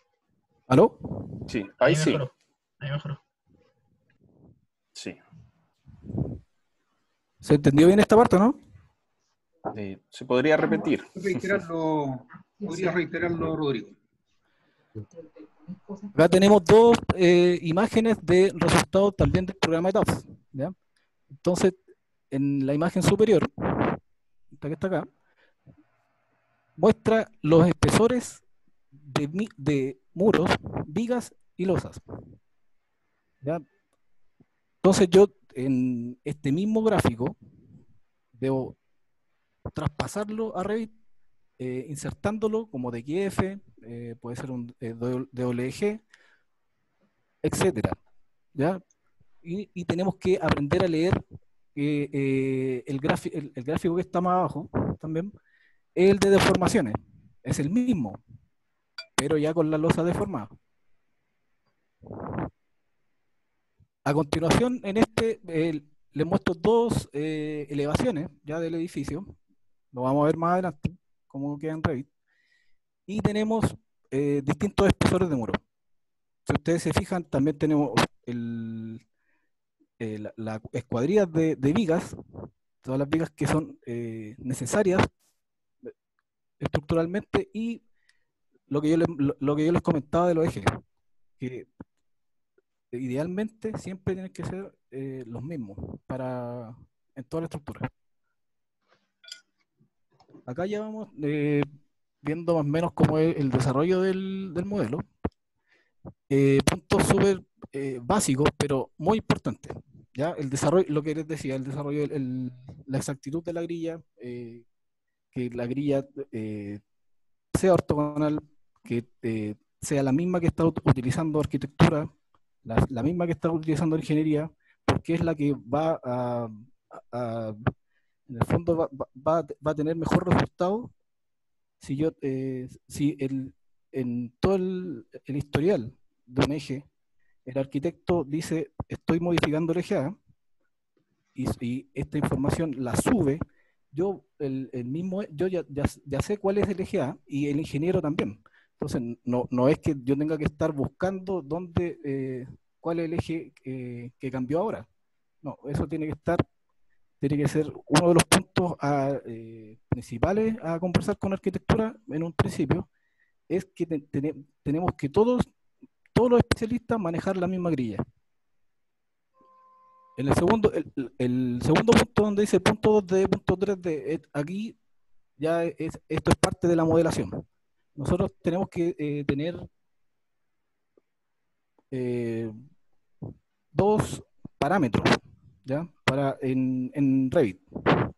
¿Aló? Sí, ahí, ahí sí. Mejoró. Ahí mejoró. Sí. ¿Se entendió bien esta parte, no? Eh, se podría repetir. Reiterarlo, podría reiterarlo, Rodrigo. Acá tenemos dos eh, imágenes de resultados también del programa E T A B S. ¿Ya? Entonces, en la imagen superior, esta que está acá, muestra los espesores de, de muros, vigas y losas. ¿Ya? Entonces yo, en este mismo gráfico, debo traspasarlo a Revit, eh, insertándolo como D X F, eh, puede ser un eh, D W G, etcétera. ¿Ya? Y, y tenemos que aprender a leer eh, eh, el, el, el gráfico que está más abajo también, el de deformaciones. Es el mismo, pero ya con la losa deformada. A continuación, en este eh, les muestro dos eh, elevaciones ya del edificio. Lo vamos a ver más adelante, cómo queda en Revit. Y tenemos eh, distintos espesores de muro. Si ustedes se fijan, también tenemos el, el, la, la escuadrilla de, de vigas, todas las vigas que son eh, necesarias estructuralmente, y lo que, yo le, lo, lo que yo les comentaba de los ejes, que idealmente siempre tienen que ser eh, los mismos para, en toda la estructura. Acá ya vamos eh, viendo más o menos cómo es el desarrollo del, del modelo. Eh, puntos súper eh, básicos, pero muy importantes. ¿Ya? El desarrollo, lo que les decía, el desarrollo, el, el, la exactitud de la grilla, eh, que la grilla eh, sea ortogonal, que eh, sea la misma que está utilizando arquitectura, la, la misma que está utilizando ingeniería, porque es la que va a... a, a en el fondo va, va, va a tener mejor resultado si yo eh, si el, en todo el, el historial de un eje, el arquitecto dice, estoy modificando el eje A, y, y esta información la sube, yo el, el mismo yo ya, ya, ya sé cuál es el eje A, y el ingeniero también. Entonces, no, no es que yo tenga que estar buscando dónde eh, cuál es el eje eh, que cambió ahora. No, eso tiene que estar... tiene que ser uno de los puntos a, eh, principales a conversar con arquitectura en un principio, es que te, te, tenemos que todos, todos los especialistas manejar la misma grilla. En el segundo, el, el segundo punto donde dice punto dos D, punto tres D, aquí ya es, esto es parte de la modelación. Nosotros tenemos que eh, tener eh, dos parámetros, ¿ya? Para en, en Revit.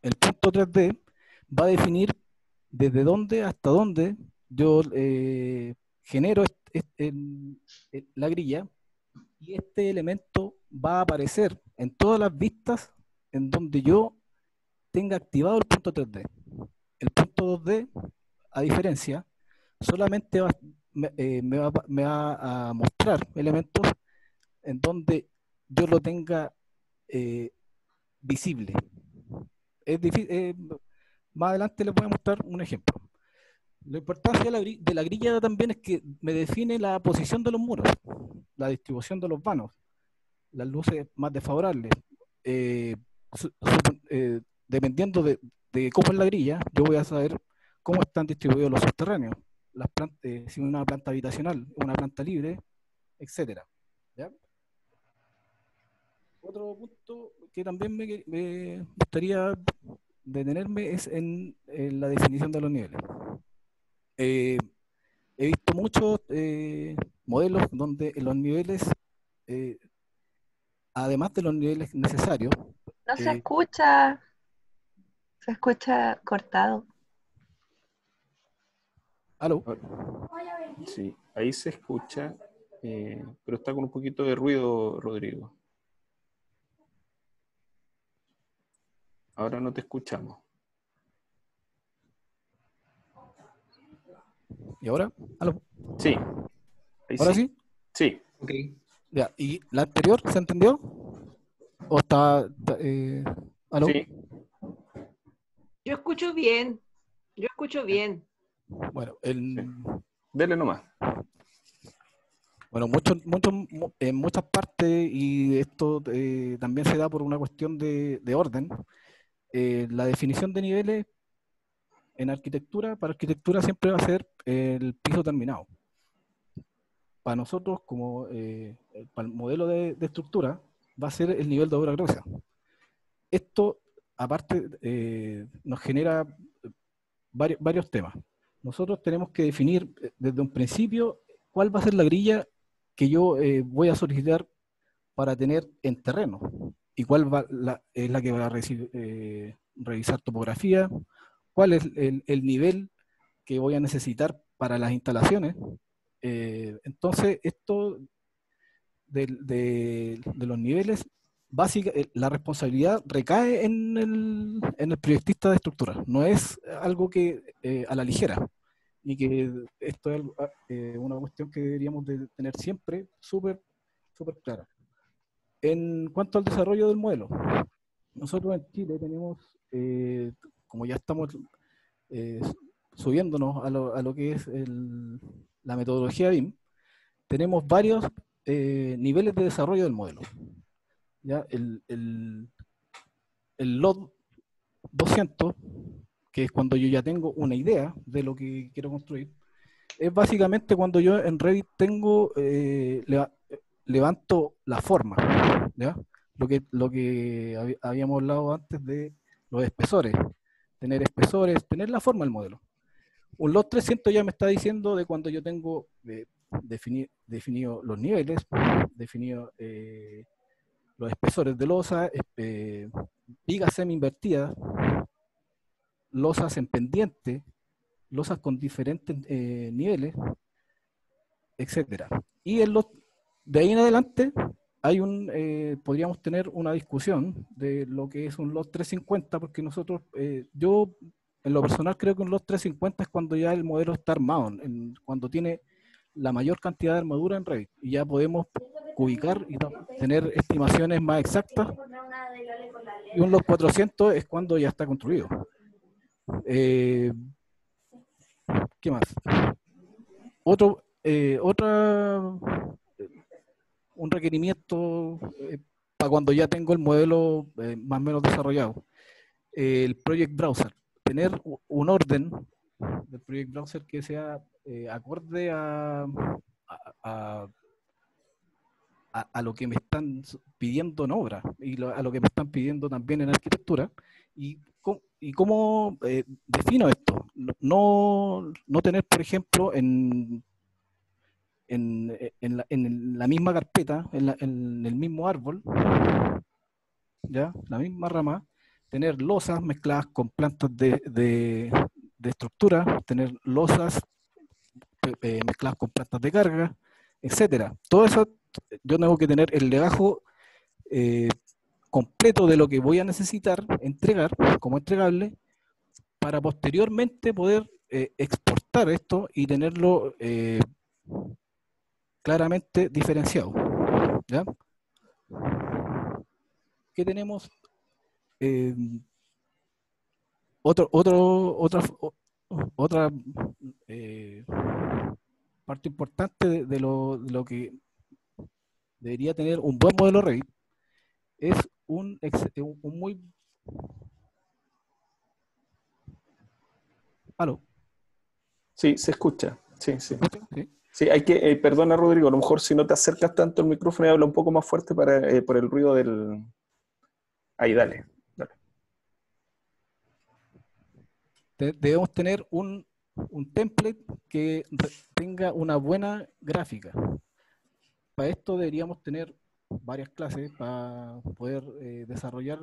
El punto tres D va a definir desde dónde hasta dónde yo eh, genero este, este, el, el, la grilla, y este elemento va a aparecer en todas las vistas en donde yo tenga activado el punto tres D. El punto dos D, a diferencia, solamente va, me, eh, me, va, me va a mostrar elementos en donde yo lo tenga eh, visible. Es difícil, eh, más adelante les voy a mostrar un ejemplo. La importancia de la, de la grilla también es que me define la posición de los muros, la distribución de los vanos, las luces más desfavorables. Eh, su, su, eh, dependiendo de, de cómo es la grilla, yo voy a saber cómo están distribuidos los subterráneos, las plantas, eh, si una planta habitacional, una planta libre, etcétera. ¿Ya? Otro punto que también me, me gustaría detenerme es en, en la definición de los niveles. Eh, he visto muchos eh, modelos donde en los niveles, eh, además de los niveles necesarios... No eh, se escucha, se escucha cortado. ¿Aló? Sí, ahí se escucha, eh, pero está con un poquito de ruido, Rodrigo. Ahora no te escuchamos. ¿Y ahora? ¿Aló? Sí. Ahí ¿Ahora sí? Sí. sí. Okay. Ya. ¿Y la anterior se entendió? ¿O está...? está eh, ¿Aló? Sí. Yo escucho bien. Yo escucho bien. Bueno, el... Sí. Dele nomás. Bueno, mucho, mucho, en muchas partes, y esto eh, también se da por una cuestión de, de orden, eh, la definición de niveles en arquitectura, para arquitectura siempre va a ser el piso terminado. Para nosotros, como eh, para el modelo de, de estructura, va a ser el nivel de obra gruesa. Esto, aparte, eh, nos genera varios, varios temas. Nosotros tenemos que definir desde un principio cuál va a ser la grilla que yo eh, voy a solicitar para tener en terreno, y cuál va la, es la que va a recibir, eh, revisar topografía, cuál es el, el nivel que voy a necesitar para las instalaciones. Eh, entonces, esto de, de, de los niveles, básica, la responsabilidad recae en el, en el proyectista de estructura. No es algo que eh, a la ligera, y que esto es eh, una cuestión que deberíamos de tener siempre súper súper clara. En cuanto al desarrollo del modelo, nosotros en Chile tenemos, eh, como ya estamos eh, subiéndonos a lo, a lo que es el, la metodología B I M, tenemos varios eh, niveles de desarrollo del modelo. ¿Ya? El, el, el L O D doscientos, que es cuando yo ya tengo una idea de lo que quiero construir, es básicamente cuando yo en Revit tengo, eh, leva, levanto la forma, ¿ya? Lo que, lo que habíamos hablado antes de los espesores, tener espesores, tener la forma del modelo. Un L O D trescientos ya me está diciendo de cuando yo tengo eh, defini, definido los niveles, definido eh, los espesores de losa, eh, vigas semi-invertidas, losas en pendiente, losas con diferentes eh, niveles, etcétera. Y en los, de ahí en adelante hay un, eh, podríamos tener una discusión de lo que es un L O D trescientos cincuenta, porque nosotros, eh, yo en lo personal creo que un L O D trescientos cincuenta es cuando ya el modelo está armado, en, cuando tiene la mayor cantidad de armadura en Revit, y ya podemos ubicar y tener estimaciones más exactas. Y un L O D cuatrocientos es cuando ya está construido. Eh, ¿Qué más? Otro, eh, otra, un requerimiento eh, para cuando ya tengo el modelo eh, más o menos desarrollado. Eh, el Project Browser. Tener un orden del Project Browser que sea eh, acorde a, a, a, a lo que me están pidiendo en obra y lo, a lo que me están pidiendo también en arquitectura. Y ¿Y cómo eh, defino esto? No, no tener, por ejemplo, en, en, en, la, en la misma carpeta, en, la, en el mismo árbol, ¿ya? La misma rama, tener losas mezcladas con plantas de, de, de estructura, tener losas eh, mezcladas con plantas de carga, etcétera. Todo eso yo tengo que tener el legajo eh, completo de lo que voy a necesitar entregar como entregable para posteriormente poder eh, exportar esto y tenerlo eh, claramente diferenciado. ¿Ya? ¿Qué tenemos? Eh, otro, otro, otra otra eh, parte importante de, de, lo, de lo que debería tener un buen modelo Revit es Un, ex, un muy... ¿Aló? Sí, se escucha. Sí, sí. ¿Sí? Sí, hay que... Eh, perdona, Rodrigo, a lo mejor si no te acercas tanto al micrófono y habla un poco más fuerte para, eh, por el ruido del... Ahí, dale. dale. Debemos tener un, un template que tenga una buena gráfica. Para esto deberíamos tener varias clases para poder eh, desarrollar,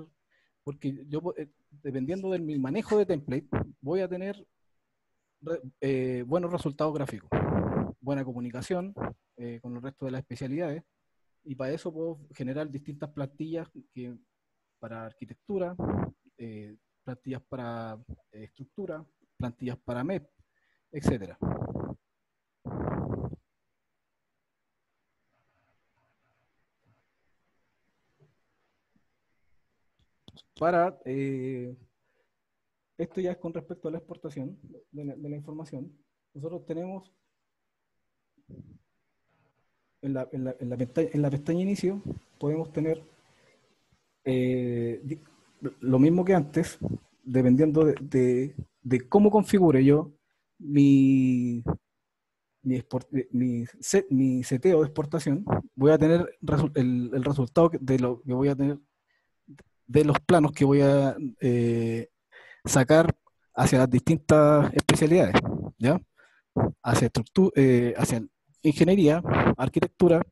porque yo, eh, dependiendo de mi manejo de template, voy a tener re, eh, buenos resultados gráficos, buena comunicación eh, con el resto de las especialidades, y para eso puedo generar distintas plantillas que, para arquitectura, eh, plantillas para eh, estructura, plantillas para M E P, etcétera. Para, eh, esto ya es con respecto a la exportación de la, de la información. Nosotros tenemos en la, en la, en la, pestaña, en la pestaña inicio, podemos tener eh, lo mismo que antes, dependiendo de, de, de cómo configure yo mi, mi, export, mi, set, mi seteo de exportación, voy a tener el, el resultado de lo que voy a tener de los planos que voy a eh, sacar hacia las distintas especialidades, ¿ya? Hacia, estructura, eh, hacia ingeniería, arquitectura,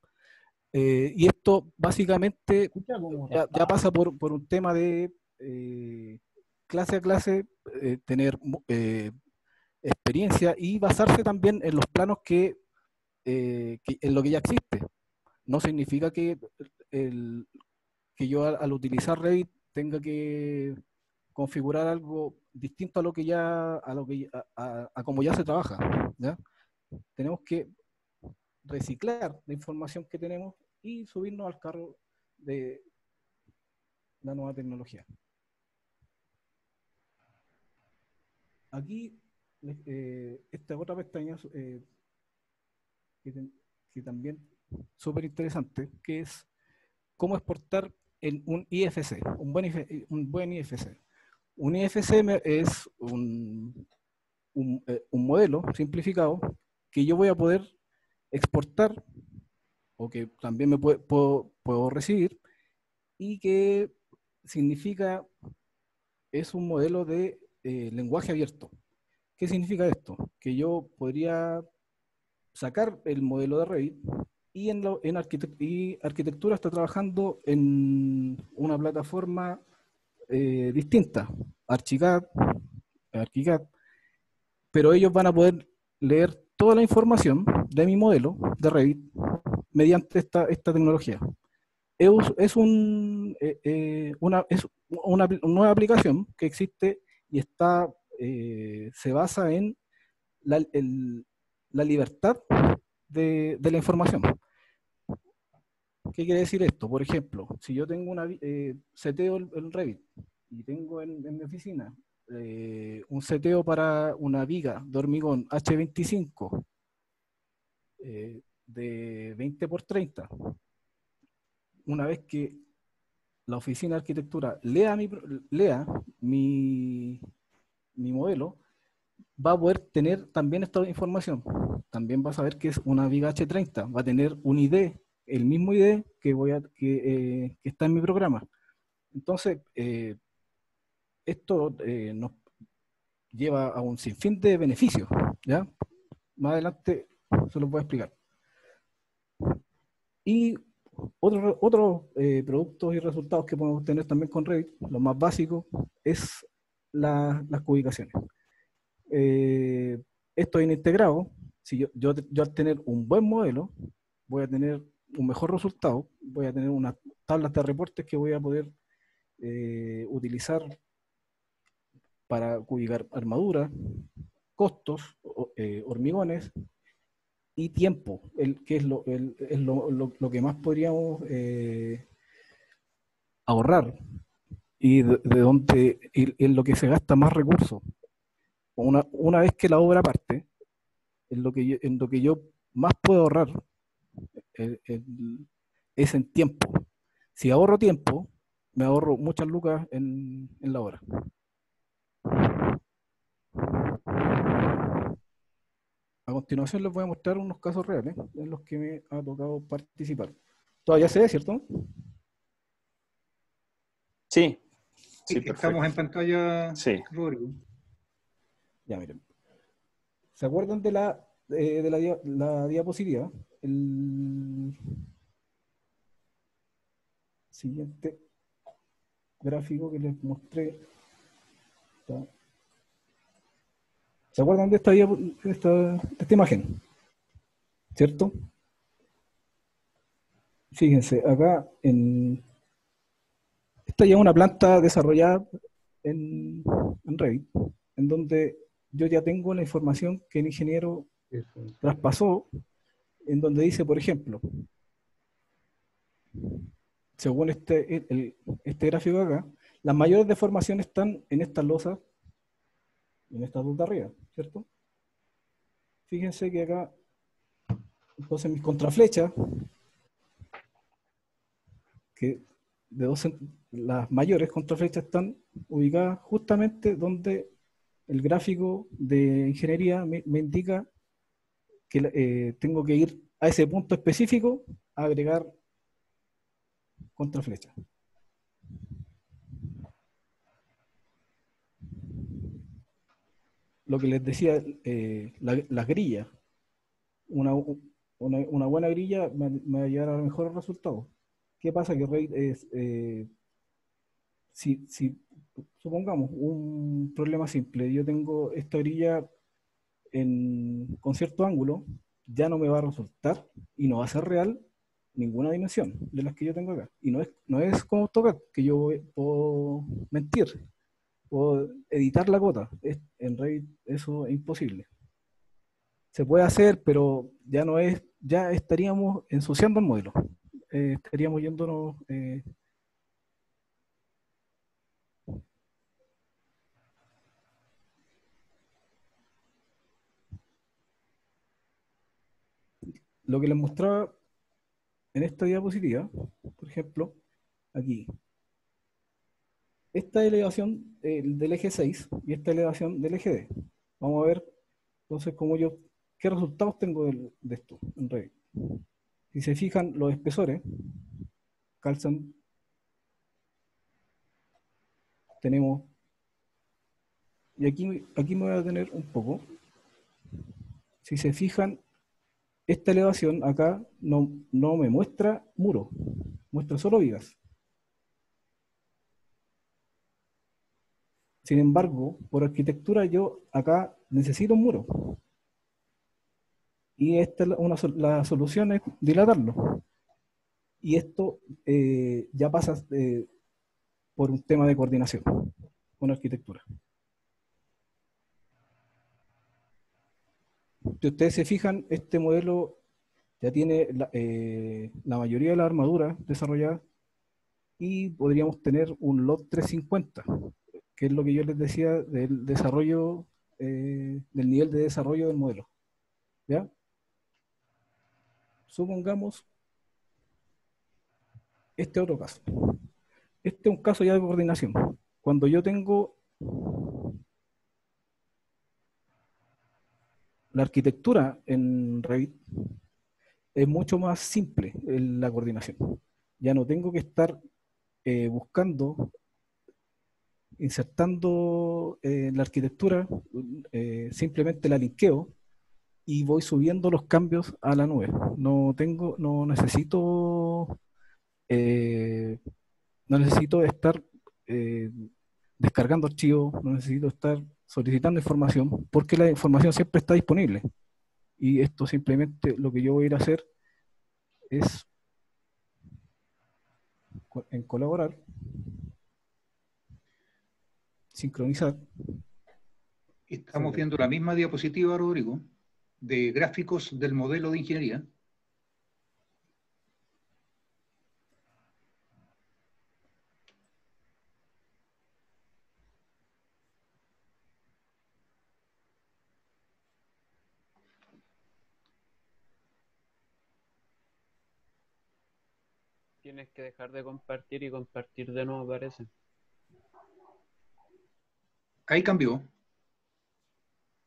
eh, y esto básicamente ya, ya pasa por, por un tema de eh, clase a clase, eh, tener eh, experiencia y basarse también en los planos que, eh, que en lo que ya existe. No significa que el... que yo al, al utilizar Revit tenga que configurar algo distinto a lo que ya a lo que a, a, a como ya se trabaja, ¿ya? Tenemos que reciclar la información que tenemos y subirnos al carro de la nueva tecnología. Aquí eh, esta otra pestaña eh, que, que también súper interesante, que es cómo exportar en un I F C, un buen, un buen I F C. Un I F C es un, un, eh, un modelo simplificado que yo voy a poder exportar, o que también me puede, puedo, puedo recibir, y que significa, es un modelo de eh, lenguaje abierto. ¿Qué significa esto? Que yo podría sacar el modelo de Revit, y en, la, en arquitect y arquitectura está trabajando en una plataforma eh, distinta, Archicad, Archicad, pero ellos van a poder leer toda la información de mi modelo de Revit mediante esta, esta tecnología. Es, es, un, eh, eh, una, es una, una nueva aplicación que existe y está, eh, se basa en la, el, la libertad de, de la información. ¿Qué quiere decir esto? Por ejemplo, si yo tengo una eh, seteo en Revit y tengo en, en mi oficina eh, un seteo para una viga de hormigón H veinticinco eh, de veinte por treinta, una vez que la oficina de arquitectura lea mi, lea mi, mi modelo, va a poder tener también esta información. También va a saber que es una viga H treinta, va a tener un I D, el mismo I D que, voy a, que, eh, que está en mi programa. Entonces, eh, esto eh, nos lleva a un sinfín de beneficios, ¿ya? Más adelante se los voy a explicar. Y otros otro, eh, productos y resultados que podemos tener también con Revit, lo más básico, es la, las ubicaciones. Eh, esto es integrado. Si yo, yo, yo al tener un buen modelo, voy a tener un mejor resultado, voy a tener unas tablas de reportes que voy a poder eh, utilizar para ubicar armaduras, costos, eh, hormigones y tiempo, el, que es, lo, el, es lo, lo, lo que más podríamos eh, ahorrar y de, de donde en lo que se gasta más recursos. Una, una vez que la obra parte, en lo que yo, en lo que yo más puedo ahorrar el, el, es en tiempo. Si ahorro tiempo, me ahorro muchas lucas en, en la obra. A continuación les voy a mostrar unos casos reales en los que me ha tocado participar. Todavía se ve, ¿cierto? Sí. Sí, sí, estamos en pantalla. Sí. Ya, miren. ¿Se acuerdan de la, eh, de la, dia, la diapositiva? El siguiente gráfico que les mostré. ¿Se acuerdan de esta, de esta, de esta imagen? ¿Cierto? Fíjense, acá en... Esta ya es una planta desarrollada en, en Revit, en donde yo ya tengo la información que el ingeniero traspasó, en donde dice, por ejemplo, según este, el, este gráfico acá, las mayores deformaciones están en estas losas, en estas dos de arriba, ¿cierto? Fíjense que acá, entonces mis contraflechas, que de dos, las mayores contraflechas están ubicadas justamente donde el gráfico de ingeniería me, me indica que eh, tengo que ir a ese punto específico a agregar contraflechas. Lo que les decía, eh, las la grillas. Una, una, una buena grilla me, me va a llevar a mejores resultados. ¿Qué pasa? Que Revit es, eh, si, si supongamos un problema simple, yo tengo esta grilla en, con cierto ángulo, ya no me va a resultar y no va a ser real ninguna dimensión de las que yo tengo acá. Y no es, no es como tocar, que yo puedo mentir, puedo editar la cota. Es, en Revit eso es imposible. Se puede hacer, pero ya no es, ya estaríamos ensuciando el modelo. Eh, estaríamos yéndonos eh, lo que les mostraba en esta diapositiva, por ejemplo, aquí esta elevación eh, del eje seis y esta elevación del eje D. Vamos a ver entonces cómo yo, qué resultados tengo de, de esto en Revit. Si se fijan, los espesores calzan, tenemos, y aquí, aquí me voy a detener un poco. Si se fijan, esta elevación acá no, no me muestra muro, muestra solo vigas. Sin embargo, por arquitectura yo acá necesito un muro. Y esta, una, la solución es dilatarlo. Y esto eh, ya pasa eh, por un tema de coordinación con arquitectura. Si ustedes se fijan, este modelo ya tiene la, eh, la mayoría de las armaduras desarrolladas y podríamos tener un L O D trescientos cincuenta, que es lo que yo les decía del desarrollo, eh, del nivel de desarrollo del modelo. ¿Ya? Supongamos este otro caso. Este es un caso ya de coordinación. Cuando yo tengo la arquitectura en Revit, es mucho más simple la coordinación. Ya no tengo que estar eh, buscando, insertando eh, la arquitectura, eh, simplemente la linkeo, y voy subiendo los cambios a la nube. No tengo, no necesito, eh, no necesito estar eh, descargando archivos, no necesito estar solicitando información, porque la información siempre está disponible. Y esto simplemente lo que yo voy a ir a hacer es en colaborar, sincronizar. Estamos viendo la misma diapositiva, Rodrigo, de gráficos del modelo de ingeniería. Tienes que dejar de compartir y compartir de nuevo, parece. Ahí cambió.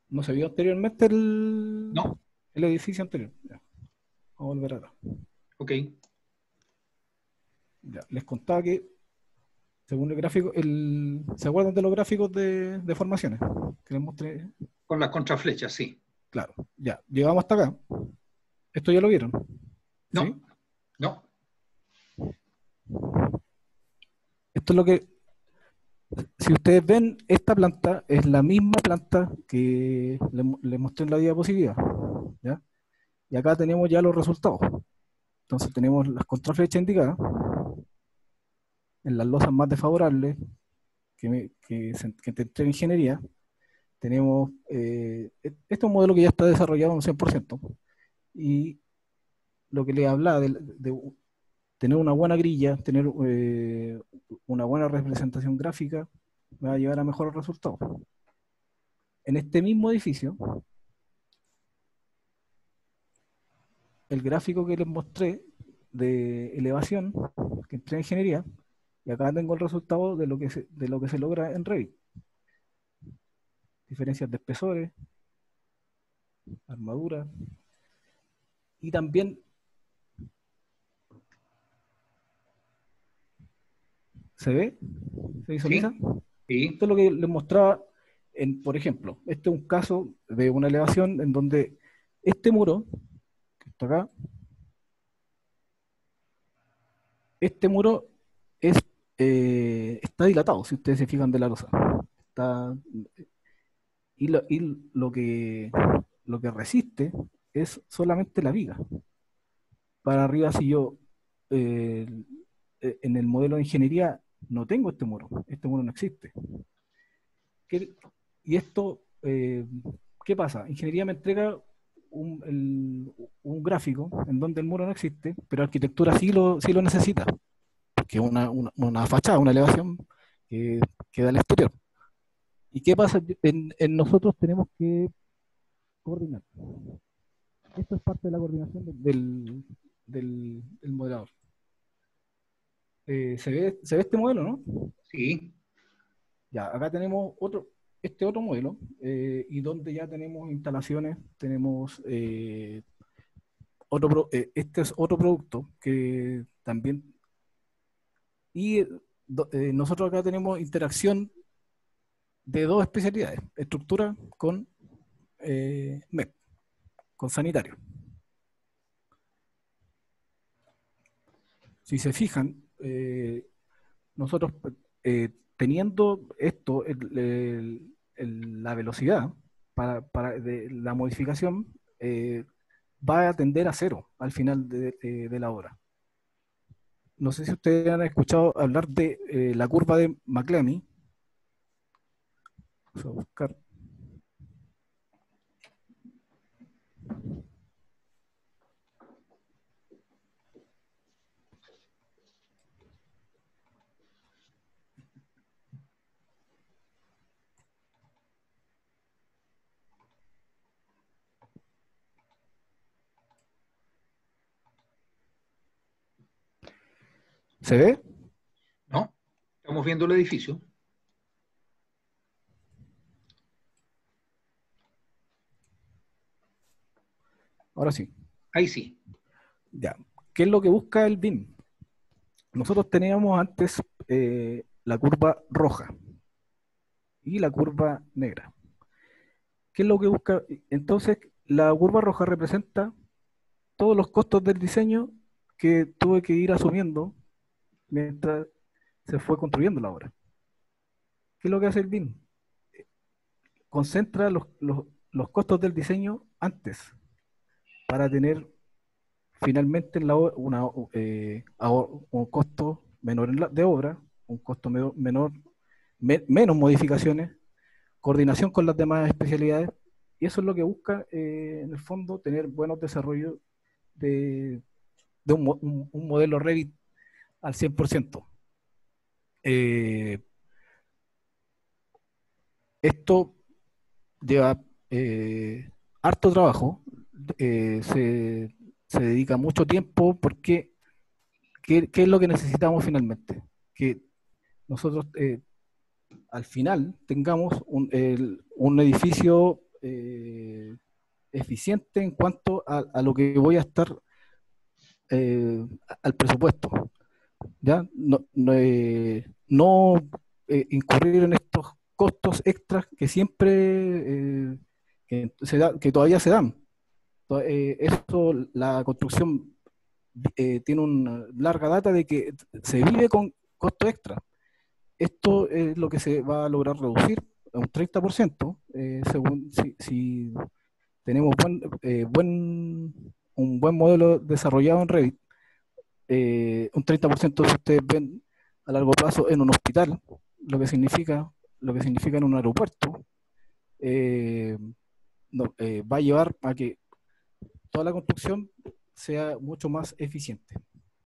¿No se vio anteriormente el, no. el edificio anterior? Ya. Vamos a volver acá. Ok. Ya. Les contaba que, según el gráfico, el, ¿se acuerdan de los gráficos de, de formaciones? Que les mostré. Con las contraflechas, sí. Claro, ya, llegamos hasta acá. ¿Esto ya lo vieron? No, ¿sí? No. Esto es lo que... Si ustedes ven, esta planta es la misma planta que les le mostré en la diapositiva, ¿ya? Y acá tenemos ya los resultados. Entonces tenemos las contraflechas indicadas, en las losas más desfavorables que, me, que, se, que te entrega ingeniería. Tenemos, eh, este es un modelo que ya está desarrollado en un cien por ciento, y lo que le hablaba de, de tener una buena grilla, tener eh, una buena representación gráfica, me va a llevar a mejores resultados. En este mismo edificio, el gráfico que les mostré de elevación, que entré en ingeniería, y acá tengo el resultado de lo que se, de lo que se logra en Revit. Diferencias de espesores, armadura, y también... ¿Se ve? ¿Se visualiza? Sí, sí. Esto es lo que les mostraba, en, por ejemplo, este es un caso de una elevación en donde este muro, que está acá, este muro es, eh, está dilatado, si ustedes se fijan de la losa. Está, y lo, y lo, que, lo que resiste es solamente la viga. Para arriba, si yo, eh, en el modelo de ingeniería, no tengo este muro, este muro no existe. ¿Qué, y esto, eh, ¿qué pasa? Ingeniería me entrega un, el, un gráfico en donde el muro no existe, pero arquitectura sí lo, sí lo necesita, porque es una, una, una fachada, una elevación que queda al exterior. ¿Y qué pasa? En, en nosotros tenemos que coordinar. Esto es parte de la coordinación del, del, del moderador. Eh, ¿se ve, ¿se ve este modelo, no? Sí. Ya, acá tenemos otro, este otro modelo, eh, y donde ya tenemos instalaciones, tenemos eh, otro, eh, este es otro producto que también, y eh, nosotros acá tenemos interacción de dos especialidades, estructura con eh, M E P, con sanitario. Si se fijan, Eh, nosotros eh, teniendo esto, el, el, el, la velocidad para, para de, la modificación eh, va a tender a cero al final de, de, de la obra. No sé si ustedes han escuchado hablar de eh, la curva de Macleamy. Vamos a buscar. ¿Se ve? No, estamos viendo el edificio. Ahora sí. Ahí sí. Ya. ¿Qué es lo que busca el B I M? Nosotros teníamos antes eh, la curva roja y la curva negra. ¿Qué es lo que busca? Entonces, la curva roja representa todos los costos del diseño que tuve que ir asumiendo mientras se fue construyendo la obra. ¿Qué es lo que hace el B I M? Concentra los, los, los costos del diseño antes, para tener finalmente la, una, eh, un costo menor en la, de obra, un costo me, menor, me, menos modificaciones, coordinación con las demás especialidades, y eso es lo que busca, eh, en el fondo, tener buenos desarrollos de, de un, un, un modelo Revit al cien por ciento. Eh, esto lleva eh, harto trabajo, eh, se, se dedica mucho tiempo, porque ¿qué, qué es lo que necesitamos finalmente? Que nosotros eh, al final tengamos un, el, un edificio eh, eficiente en cuanto a, a lo que voy a estar eh, al presupuesto. ¿Ya? No, no, eh, no eh, incurrir en estos costos extras que siempre eh, que, se da, que todavía se dan. Eh, esto, la construcción eh, tiene una larga data de que se vive con costo extra. Esto es lo que se va a lograr reducir a un treinta por ciento, eh, según si, si tenemos buen, eh, buen, un buen modelo desarrollado en Revit. Eh, un treinta por ciento si ustedes ven a largo plazo en un hospital, lo que significa, lo que significa en un aeropuerto, eh, no, eh, va a llevar a que toda la construcción sea mucho más eficiente.